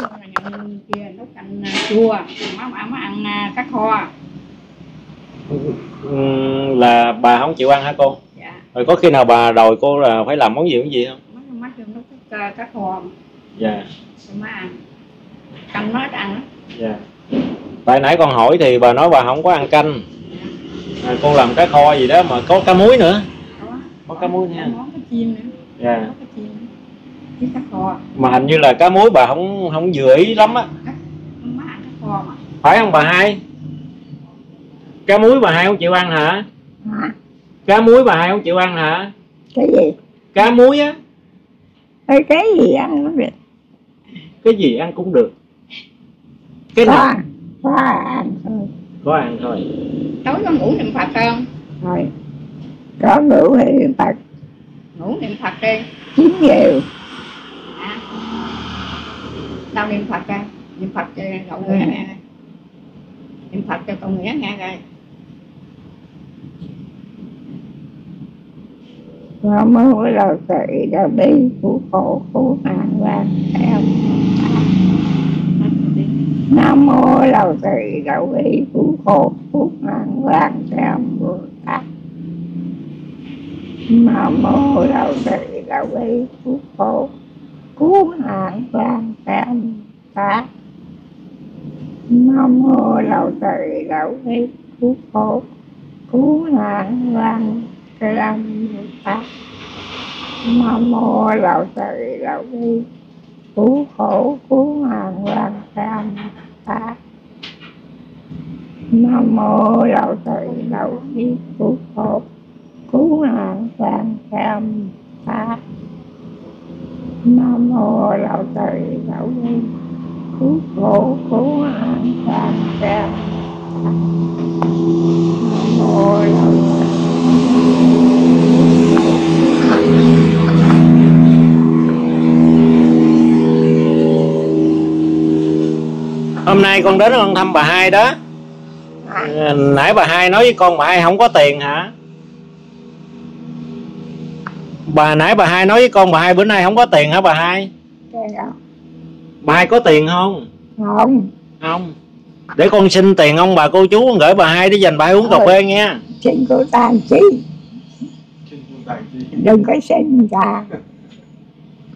Ngày hôm kia nấu canh chua, má không ăn, má ăn cá kho. Là bà không chịu ăn hả cô? Rồi có khi nào bà đòi cô là phải làm món gì cũng gì không? Má kêu nấu cá cá kho. Dạ. Má ăn. Canh nó ít ăn á. Dạ. Tại nãy con hỏi thì bà nói bà không có ăn canh. Dạ. À, con làm cá kho gì đó mà có cá muối nữa. Có. Có cá muối nha. Món cá chim nữa. Dạ. Có cá chim. Với cá kho. Mà hình như là cá muối bà không không vừa ý lắm á. Má ăn cá kho mà. Phải không bà hai? Cá muối bà hai không chịu ăn hả? Hả? Cá muối bà hai không chịu ăn hả? Cái gì? Cá muối á. Ê, cái gì ăn cũng được. Cái gì ăn cũng được. Cái nào? Có ăn thôi. Có ăn thôi. Tối có ngủ niệm Phật không? Thôi. Có ngủ thì niệm Phật. Ngủ niệm Phật đi. Chín nhiều. À. Tao niệm Phật ra. Niệm Phật cho cậu Nghĩa nghe. Niệm Phật cho cậu Nghĩa nghe rồi. Nó mới là vậy đã bị phụ khổ phụ nạn quan em. Nó mới là vậy đã bị phụ khổ phụ nạn quan em Bồ Tát. Nó mới là vậy đã bị phụ khổ phụ nạn quan em Bồ Tát. Nó mới là vậy đã bị phụ khổ phụ nạn quan Tôi làm người ta mà mua lậu trời lậu đi, cứu khổ cứu hàng làm sao người ta mà mua lậu trời lậu đi, cứu khổ cứu hàng làm sao người ta mà mua lậu trời lậu đi, cứu khổ cứu hàng làm sao mua lậu. Hôm nay con đến con thăm bà Hai đó. À, nãy bà Hai nói với con bà Hai không có tiền hả? Bà nãy bà Hai nói với con bà Hai bữa nay không có tiền hả bà Hai? Bà Hai có tiền không? Không. Không. Để con xin tiền ông bà cô chú con gửi bà Hai để dành bà Hai uống cà phê nha. Xin cô ta chi? Đừng có xin ta.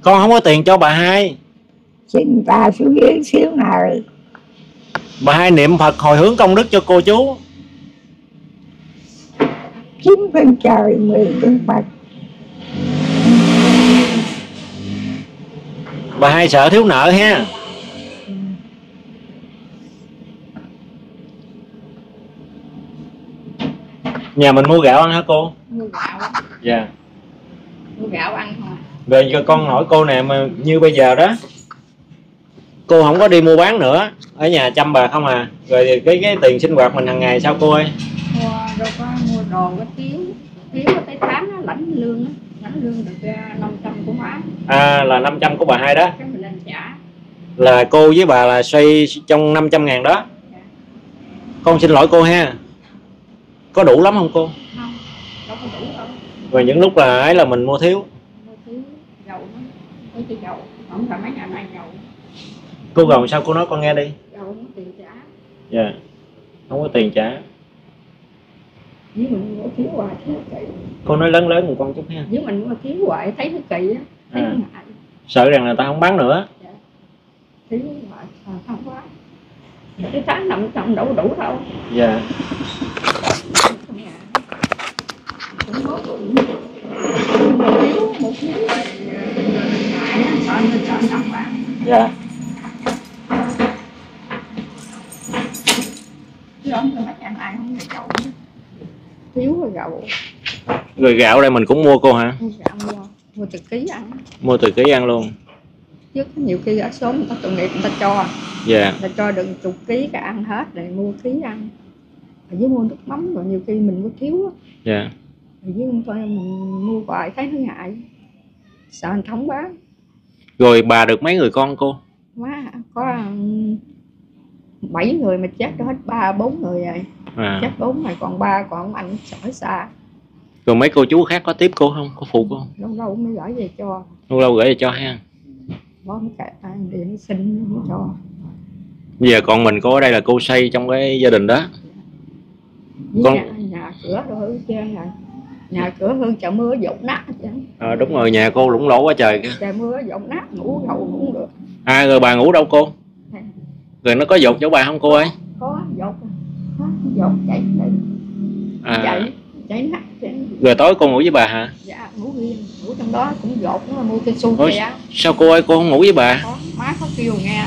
Con không có tiền cho bà Hai. Xin ta xuống dưới xíu nào. Bà Hai niệm Phật hồi hướng công đức cho cô chú. Chín phương trời mười phương Phật. Bà Hai sợ thiếu nợ ha. Nhà mình mua gạo ăn hả cô? Mua gạo. Dạ. Yeah. Mua gạo ăn thôi. Rồi con hỏi cô nè, mà như bây giờ đó, cô không có đi mua bán nữa, ở nhà chăm bà không à? Rồi cái cái tiền sinh hoạt mình hàng ngày sao cô ơi? Mua đâu có mua đồ có thiếu, thiếu tới tháng nó lãnh lương á, lãnh lương được năm trăm của má. À là năm trăm của bà Hai đó. Cái mình lên trả. Là cô với bà là xoay trong năm trăm ngàn đó. Dạ. Con xin lỗi cô ha. Có đủ lắm không cô? Không, đâu có đủ đâu. Và những lúc là ấy là mình mua thiếu. Mua thiếu dầu đó, với cái dầu, không phải mấy ngày nay dầu. Cô gồng sao cô nói con nghe đi. Dầu không có tiền trả. Dạ, yeah. Không có tiền trả. Nếu mình mua thiếu hoài thấy nó kỳ. Cô nói lớn lớn một con chút ha. Nếu mình mua thiếu hoài thấy nó kỳ á, thấy à. Ngại. Sợ rằng là ta không bán nữa. Dạ, thiếu hoài à, không quá. Cái tháng nằm trong đủ đủ đâu. Dạ. Dạ. Thiếu gạo. Rồi gạo đây mình cũng mua cô hả? Gạo mua, mua từ ký ăn. Mua từ ký ăn luôn. Chứ nhiều khi ở sớm người ta tội nghiệp người ta cho. Dạ. Người ta cho đừng chục ký cả ăn hết rồi mua ký ăn. Với mua nước mắm rồi nhiều khi mình mua thiếu á. Dạ. Với mình mua hoài thấy nó ngại. Sợ anh không bán. Rồi bà được mấy người con cô? Má có bảy người mà chết hết ba bốn người rồi. À. Chết bốn rồi còn ba còn anh sỏi xa. Rồi mấy cô chú khác có tiếp cô không? Có phụ cô không? Lâu lâu mới gửi về cho. Lâu lâu gửi về cho ha. Bó cái điện xin không cho. Bây giờ còn mình cô ở đây là cô xây trong cái gia đình đó. Với con... nhà, nhà cửa đồ ở trên rồi. Nhà cửa hơn trời mưa dột nát chứ. À, đúng rồi, nhà cô lũng lỗ quá trời kìa. Trời mưa dột nát ngủ đầu cũng được. À rồi bà ngủ đâu cô? À. Rồi nó có dột chỗ bà không cô ơi? Có dột, có dột chạy chạy à. Chạy, chạy nát chạy. Rồi tối cô ngủ với bà hả? Dạ ngủ riêng, ngủ trong đó cũng dột, nó mua cái xu kìa. Sao cô ơi cô không ngủ với bà? Có, má có kêu nghe,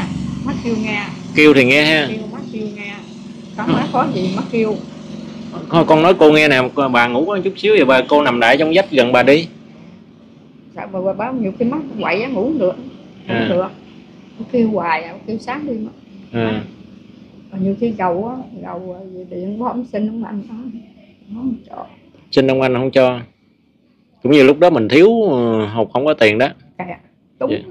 má kêu nghe. Kêu thì nghe ha. Má kêu, má kêu nghe. Có má có gì má kêu. Thôi con nói cô nghe nè, bà ngủ có chút xíu vậy bà, cô nằm đại trong vách gần bà đi. Sao bà, bà báo nhiều khi mắt quậy á, ngủ được, ngủ à. Được. Nó kêu hoài, nó kêu sáng đi mà. À. Mà nhiều khi gầu á, gầu điện bó không xin ông anh đó, nó không cho. Xin ông anh không cho. Cũng như lúc đó mình thiếu hụt không có tiền đó. À, đúng. Vậy.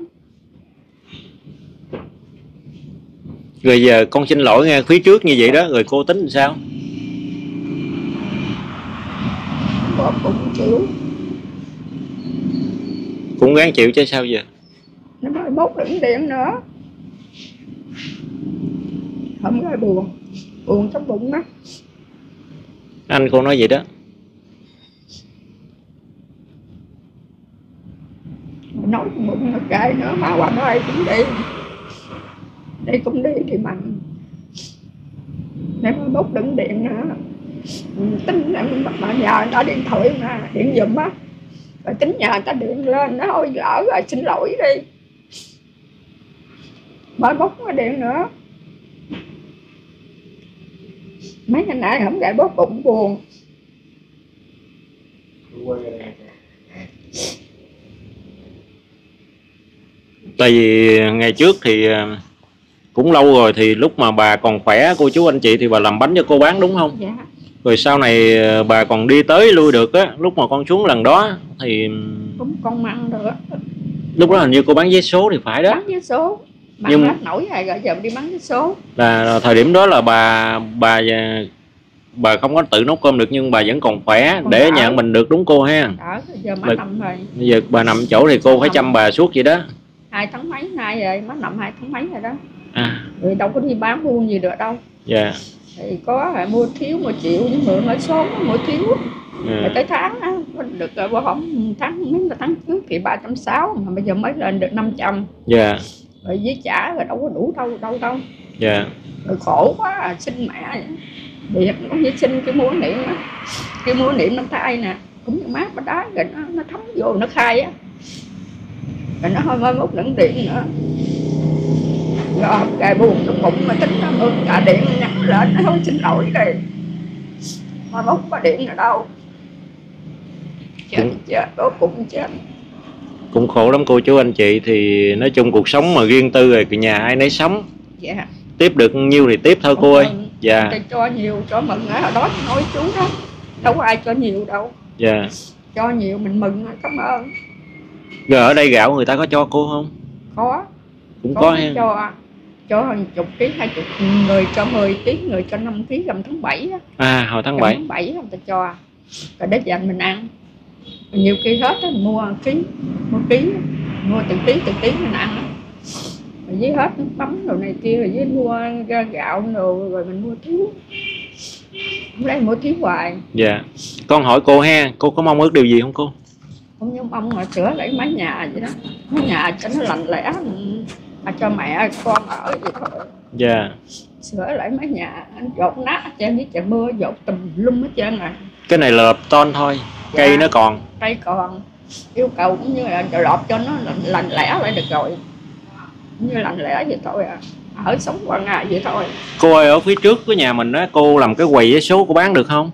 Rồi giờ con xin lỗi nghe phía trước như vậy đó, rồi cô tính sao? Cô cũng chịu. Cũng gắng chịu chứ sao giờ. Nó mới bốc đỉnh điện nữa. Không có buồn. Buồn trong bụng mắt. Anh cô nói vậy đó. Nói bụng nó kệ nữa mà Hoàng nói cũng đi. Đây cũng đi thì mạnh. Nó mới bốc đỉnh điện nữa. tính mà nhờ nó điện thoại mà điện dùm á, rồi tính nhờ ta điện lên nó thôi lỡ rồi xin lỗi đi, mới bút cái điện nữa. Mấy ngày nay không gãy bóp bụng buồn. Tại vì ngày trước thì cũng lâu rồi, thì lúc mà bà còn khỏe cô chú anh chị thì bà làm bánh cho cô bán đúng không? Dạ. Rồi sau này bà còn đi tới lui được á, lúc mà con xuống lần đó thì cũng con ăn được á. Lúc đó hình như cô bán vé số thì phải đó. Bán vé số. Bán nhưng hết nổi rồi, rồi giờ đi bán vé số. Là thời điểm đó là bà bà bà không có tự nấu cơm được nhưng bà vẫn còn khỏe còn để ở nhà mình được đúng cô ha. Đó, giờ má nằm rồi. Bây giờ bà nằm chỗ thì cô phải chăm bà suốt vậy đó. Hai tháng mấy nay rồi, má nằm hai tháng mấy rồi đó. À. Rồi đâu có đi bán buôn gì được đâu. Dạ. Yeah. Thì có mua thiếu một triệu với mượn ở số mỗi thiếu. Yeah. Rồi tới tháng á được qua không tháng mấy là tháng trước thì ba trăm sáu mươi mà bây giờ mới lên được năm trăm. Dạ. Yeah. Rồi với trả rồi đâu có đủ đâu đâu đâu. Dạ. Yeah. Rồi khổ quá à, xin mẹ vậy. Bị nó với xin cái múa niệm á. Cái múa niệm năm tay nè, cũng như mát bên đó rồi nó nó thấm vô nó khai á. Rồi nó hơi mới mốt lẫn điện nữa. Rồi cài buồn trong bụng mà tính nó mượn cả điện nhắn lên nó thôi xin lỗi đi. Mà mốt có điện ở đâu. Chết chết, bố cũng chết. Cũng khổ lắm cô chú anh chị, thì nói chung cuộc sống mà riêng tư rồi nhà ai nấy sống. Dạ. Tiếp được nhiêu thì tiếp thôi cô ơi. Dạ. Thì cho nhiều cho mừng ở đó nói chú đó. Đâu có ai cho nhiều đâu. Dạ. Cho nhiều mình mừng, cảm ơn. Rồi ở đây gạo người ta có cho cô không? Có. Cũng có, có ha. Cho cho hàng chục ký, hai chục người cho mười ký, người cho năm ký gần tháng bảy á. À hồi tháng bảy. Tháng bảy người ta cho. Rồi để dành mình ăn. Nhiều ký hết á, mua ký, mua ký, mua từng ký từng ký mình ăn á. Rồi dưới hết nước mắm đồ này kia, rồi dưới mua ra gạo đồ, rồi mình mua thiếu. Hôm nay mua thiếu hoài. Dạ. Con hỏi cô ha, cô có mong ước điều gì không cô? Không giống ông mà sửa lại mái nhà vậy đó, mái nhà cho nó lành lẽ mà cho mẹ con ở vậy thôi. Dạ. Yeah. Sửa lại mái nhà, anh dột nát trên với trời mưa dột tùm lum hết trơn rồi. Cái này là lợp ton thôi. Yeah. Cây nó còn. Cây còn. Yêu cầu cũng như là lợp cho nó lành, lành lẽ lại được rồi. Như lành lẽ vậy thôi à. Ở sống qua ngày vậy thôi. Cô ơi, ở phía trước của nhà mình á, cô làm cái quầy vé số cô bán được không?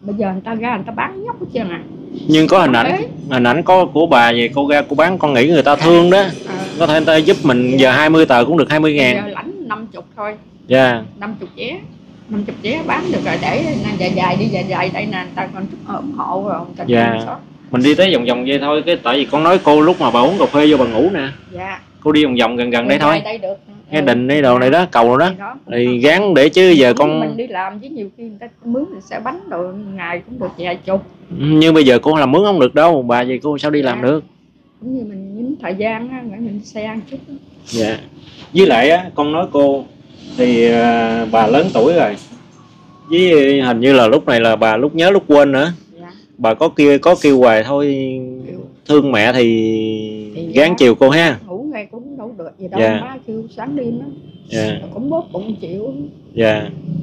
Bây giờ người ta ra người ta bán nhóc hết trơn à. Nhưng có hình ảnh đấy. Hình ảnh có của bà về cô ra cô bán, con nghĩ người ta thương đó. À. Có thể người ta giúp mình. Yeah. Giờ hai mươi tờ cũng được hai mươi ngàn. Giờ lãnh năm mươi thôi. Dạ. Yeah. năm mươi vé. năm mươi vé bán được rồi, để dài dài đi dài dài đây nè, người ta còn chút ủng hộ rồi. Dạ. Yeah. Mình đi tới vòng vòng vậy thôi, cái tại vì con nói cô lúc mà bà uống cà phê vô bà ngủ nè. Dạ. Yeah. Cô đi vòng vòng gần gần đây thôi. Đây được. Cái đình cái đồ này đó, cầu rồi đó. Đó thì gán để chứ giờ con mình đi làm với nhiều khi người ta mướn mình sẽ bánh đồ ngày cũng được vài chục. Nhưng bây giờ cô làm mướn không được đâu, bà vậy cô sao đi. Dạ. Làm được. Cũng như mình dính thời gian á, mình xe ăn chút. Dạ. Với lại á, con nói cô thì bà lớn tuổi rồi. Với hình như là lúc này là bà lúc nhớ lúc quên nữa. Dạ. Bà có kêu có kêu hoài thôi, thương mẹ thì, thì gán chiều cô ha. Cũng đâu được gì đâu. Yeah. Má kêu sáng đêm đó. Yeah. Cũng bóp bụng chịu. Yeah.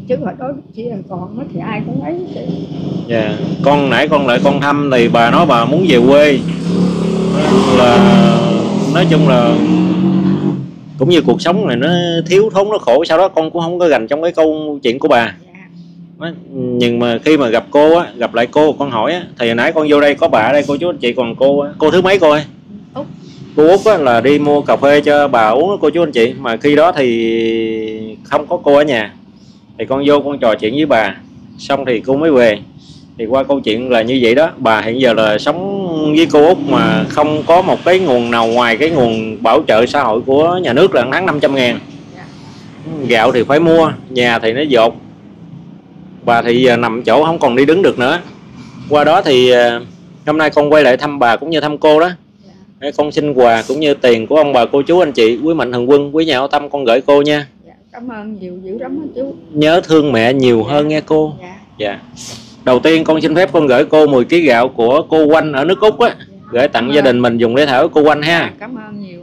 Chứ hồi đó chỉ còn thì ai cũng ấy. Yeah. Con nãy con lại con thăm thì bà nói bà muốn về quê, là nói chung là cũng như cuộc sống này nó thiếu thốn nó khổ, sau đó con cũng không có gành trong cái câu chuyện của bà. Yeah. Nhưng mà khi mà gặp cô á, gặp lại cô con hỏi á, thì hồi nãy con vô đây có bà ở đây cô chú anh chị, còn cô cô thứ mấy cô ơi? Cô Út á, là đi mua cà phê cho bà uống cô chú anh chị, mà khi đó thì không có cô ở nhà, thì con vô con trò chuyện với bà xong thì cô mới về. Thì qua câu chuyện là như vậy đó, bà hiện giờ là sống với cô Út mà không có một cái nguồn nào ngoài cái nguồn bảo trợ xã hội của nhà nước là tháng năm trăm ngàn. Gạo thì phải mua, nhà thì nó dột. Bà thì giờ nằm chỗ không còn đi đứng được nữa. Qua đó thì hôm nay con quay lại thăm bà cũng như thăm cô đó. Con xin quà cũng như tiền của ông bà cô chú anh chị, quý Mạnh Thường Quân, quý nhà hảo tâm con gửi cô nha. Dạ, cảm ơn nhiều dữ lắm đó chú. Nhớ thương mẹ nhiều. Dạ. Hơn nghe cô. Dạ. Dạ. Đầu tiên con xin phép con gửi cô mười ký gạo của cô Oanh ở nước Úc á. Dạ. Gửi tặng gia đình mình dùng để thảo cô Oanh ha. Dạ, cảm ơn nhiều.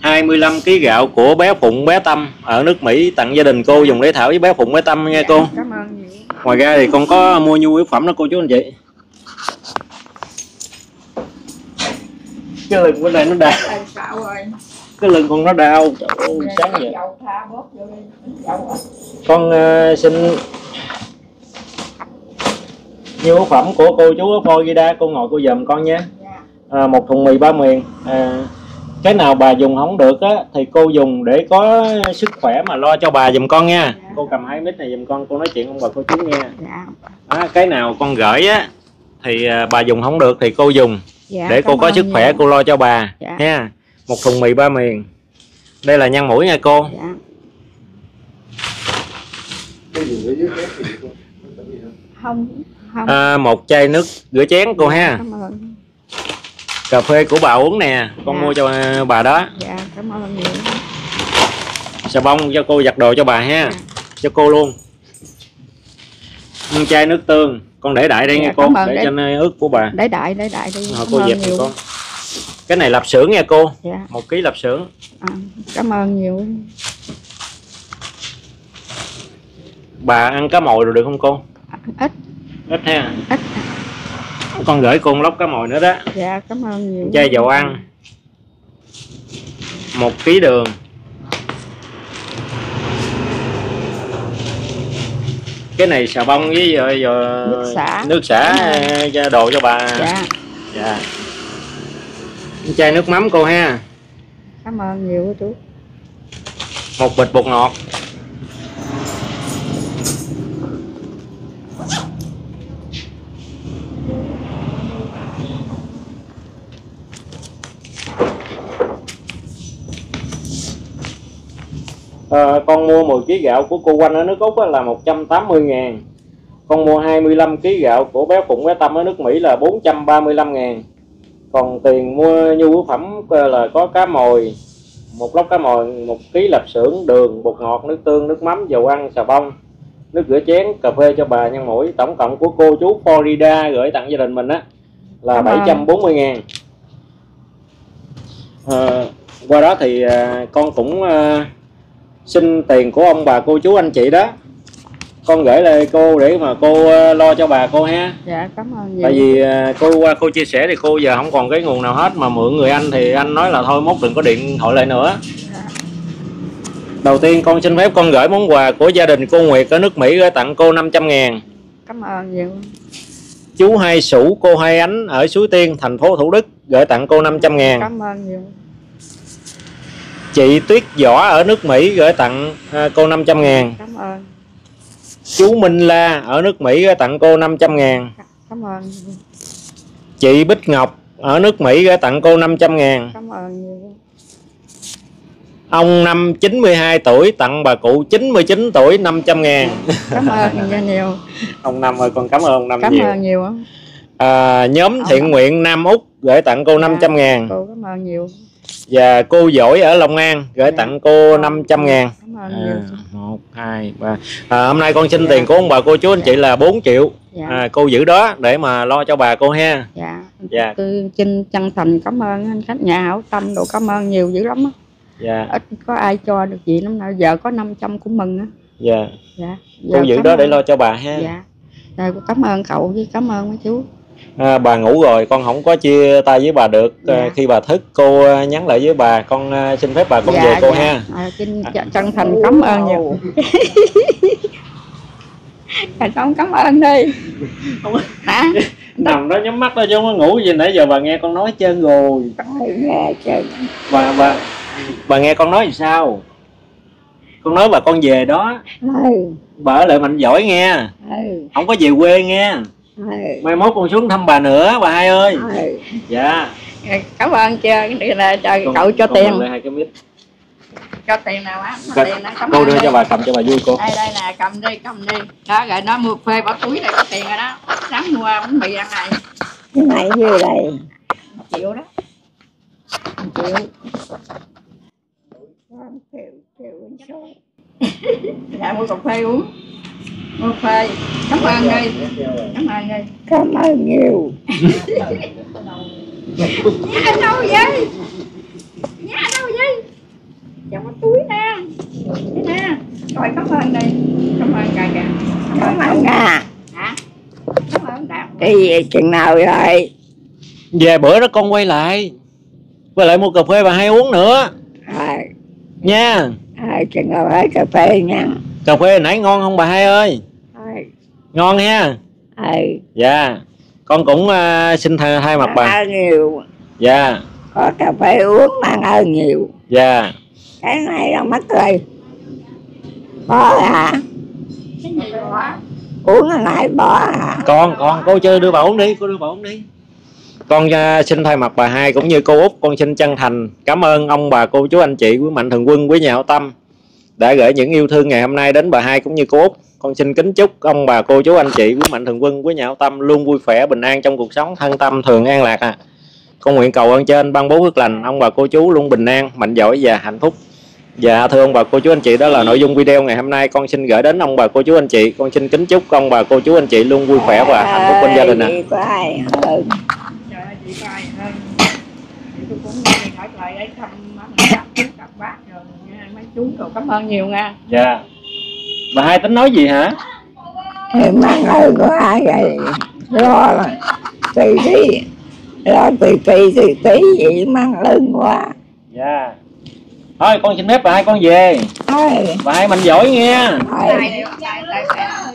hai mươi lăm ký gạo của bé Phụng bé Tâm ở nước Mỹ tặng gia đình cô dùng để thảo với bé Phụng bé Tâm nha. Dạ, cô. Cảm ơn nhiều. Ngoài ra thì con có mua nhu yếu phẩm đó cô chú anh chị. Cái lưng của này nó đau. Cái lưng con nó đau. Trời ơi, sáng vậy. Con uh, xin nhu yếu phẩm của cô chú Florida, cô ngồi cô dùm con nhé. À, một thùng mì ba miền. À, cái nào bà dùng không được á, thì cô dùng để có sức khỏe mà lo cho bà dùm con nha. Dạ. Cô cầm hai mic này dùm con, cô nói chuyện không bà cô chú nghe. Dạ. À, cái nào con gửi á thì bà dùng không được thì cô dùng, dạ, để cô có sức khỏe cô lo cho bà, dạ, nha. Một thùng mì ba miền. Đây là nhăn mũi nha cô. Dạ. Không, không. À, một chai nước rửa chén cô ha. Cảm ơn. Cà phê của bà uống nè, con, dạ, mua cho bà đó. Dạ, cảm ơn nhiều. Xà bông cho cô giặt đồ cho bà ha, dạ, cho cô luôn. Một chai nước tương, con để đại đây, dạ, nha cô, để, để cho nơi ướt của bà. Để đại, để đại đi. Rồi cô dẹp cho con. Cái này lạp xưởng nha cô, dạ, một ký lạp xưởng. À, cảm ơn nhiều. Bà ăn cá mồi rồi được không cô? Ít. Ít ha. Ít. Con gửi con lóc cá mồi nữa đó. Dạ, cảm ơn nhiều. Chai dầu ăn, một ký đường, cái này xà bông với rồi, rồi nước xả, nước xả cho đồ cho bà. Dạ. Dạ. Chai nước mắm cô ha. Cảm ơn nhiều chú. Một bịch bột ngọt. À, con mua mười ký gạo của cô Quanh ở nước Úc là một trăm tám mươi ngàn. Con mua hai mươi lăm ký gạo của bé Phụng bé Tâm ở nước Mỹ là bốn trăm ba mươi lăm ngàn. Còn tiền mua nhu yếu phẩm là có cá mồi, một lóc cá mồi, một ký lạp xưởng, đường, bột ngọt, nước tương, nước mắm, dầu ăn, xà bông, nước rửa chén, cà phê cho bà nhân mũi. Tổng cộng của cô chú Florida gửi tặng gia đình mình á là bảy trăm bốn mươi ngàn. À, qua đó thì à, con cũng à, xin tiền của ông bà cô chú anh chị đó, con gửi lại cô để mà cô lo cho bà cô ha. Dạ, cảm ơn nhiều. Tại vì cô qua cô chia sẻ thì cô giờ không còn cái nguồn nào hết, mà mượn người anh thì anh nói là thôi mốt đừng có điện thoại lại nữa. Dạ. Đầu tiên con xin phép con gửi món quà của gia đình cô Nguyệt ở nước Mỹ gửi tặng cô năm trăm ngàn. Cảm ơn nhiều. Chú Hai Sủ cô Hai Ánh ở Suối Tiên thành phố Thủ Đức gửi tặng cô năm trăm ngàn. Cảm ơn nhiều. Chị Tuyết Võ ở nước Mỹ gửi tặng à, cô năm trăm ngàn. Cảm ơn. Chú Minh La ở nước Mỹ gửi tặng cô năm trăm ngàn. Cảm ơn. Chị Bích Ngọc ở nước Mỹ gửi tặng cô năm trăm ngàn. Cảm ơn. Ông Năm chín mươi hai tuổi tặng bà cụ chín mươi chín tuổi năm trăm ngàn. Cảm ơn nhiều. Ông Năm ơi, con cảm ơn ông Năm cảm nhiều. Cảm ơn nhiều. À, nhóm ông thiện nguyện Nam Úc gửi tặng cô năm trăm ngàn. Cô cảm ơn nhiều. Và cô Giỏi ở Long An gửi, dạ, tặng cô năm trăm ngàn. À, một, hai, ba. À, hôm nay con xin, dạ, tiền của ông bà cô chú anh, dạ, chị là bốn triệu, dạ. À, cô giữ đó để mà lo cho bà cô ha. Dạ, dạ. Tôi xin chân thành cảm ơn khách nhà hảo tâm đồ, cảm ơn nhiều dữ lắm á. Dạ. Ít có ai cho được gì lắm nào, giờ có năm trăm cũng mừng á. Dạ, dạ. Cô giữ đó ơn để lo cho bà ha. Dạ. Rồi, cảm ơn cậu với cảm ơn mấy chú. À, bà ngủ rồi con không có chia tay với bà được, dạ. À, khi bà thức cô nhắn lại với bà, con xin phép bà con, dạ, về cô, dạ, ha. À, xin chân thành cảm ơn nhiều. Thành không cảm ơn đi. Hả? Nằm đó nhắm mắt thôi chứ không có ngủ gì, nãy giờ bà nghe con nói trơn rồi. Bà bà bà nghe con nói làm sao? Con nói bà con về đó. Ừ. Bà ở lại Mạnh Giỏi nghe. Ừ. Không có về quê nghe. Mai mốt con xuống thăm bà nữa bà Hai ơi. Ừ. Dạ. Cảm ơn chưa, là trời con, cậu cho tiền. Hai cái mic. Cho tiền nào á, tiền nó cảm. Cô đưa đi cho bà, cầm cho bà vui cô. Đây đây nè, cầm đi, cầm đi. Đó rồi nó mua phê bỏ túi này có tiền rồi đó. Sáng mua bánh mì ăn này. Cái này như này. một triệu đó. một triệu. một triệu, một triệu. Dạ, mua cà phê uống. Mua phê. Cảm ơn đi. Cảm ơn đi. Cảm ơn nhiều. Nhà đâu vậy? Nhà đâu vậy? Trong cái túi nè. ha. Rồi cảm ơn đi. Cảm ơn cả cả. Cảm ơn cả. Hả? Cảm ơn cả. Đi chừng nào rồi? Về bữa đó con quay lại. Quay lại mua cà phê bà hai uống nữa. Rồi. Nha. Rồi chừng nào hết cà phê nha. Cà phê nãy ngon không bà hai ơi? Rồi. Ngon ha. Ừ. Dạ. Con cũng uh, xin thay, thay mặt bà. Cảm ơn nhiều. Dạ. Có cà phê uống mang ơn nhiều. Dạ. Cái này đâu mất rồi. Bỏ hả? Cái gì bỏ? Uống hồi nãy bỏ hả? Con, con, cô chơi đưa bà uống đi, cô đưa bà uống đi. Con uh, xin thay mặt bà hai cũng như cô Út, con xin chân thành cảm ơn ông bà, cô chú, anh chị, quý mạnh thường quân, quý nhà hảo tâm đã gửi những yêu thương ngày hôm nay đến bà hai cũng như cô Út. Con xin kính chúc ông bà, cô chú, anh chị, quý mạnh thường quân, quý nhà hảo tâm luôn vui khỏe, bình an trong cuộc sống, thân tâm thường an lạc à. Con nguyện cầu ơn trên ban bố phước lành, ông bà cô chú luôn bình an, mạnh giỏi và hạnh phúc. Dạ thưa ông bà cô chú anh chị, đó là nội dung video ngày hôm nay con xin gửi đến ông bà cô chú anh chị. Con xin kính chúc ông bà cô chú anh chị luôn vui khỏe và hạnh phúc bên gia đình ạ. Cảm ơn nhiều nha. Dạ. Bà hai tính nói gì hả? Em mang ơn của ai vậy? Lo là tùy tí. Lo tùy tùy tùy tí vậy mang ơn quá. Dạ. Thôi con xin phép bà hai con về. Thôi. Bà hai mình giỏi nghe. Thôi.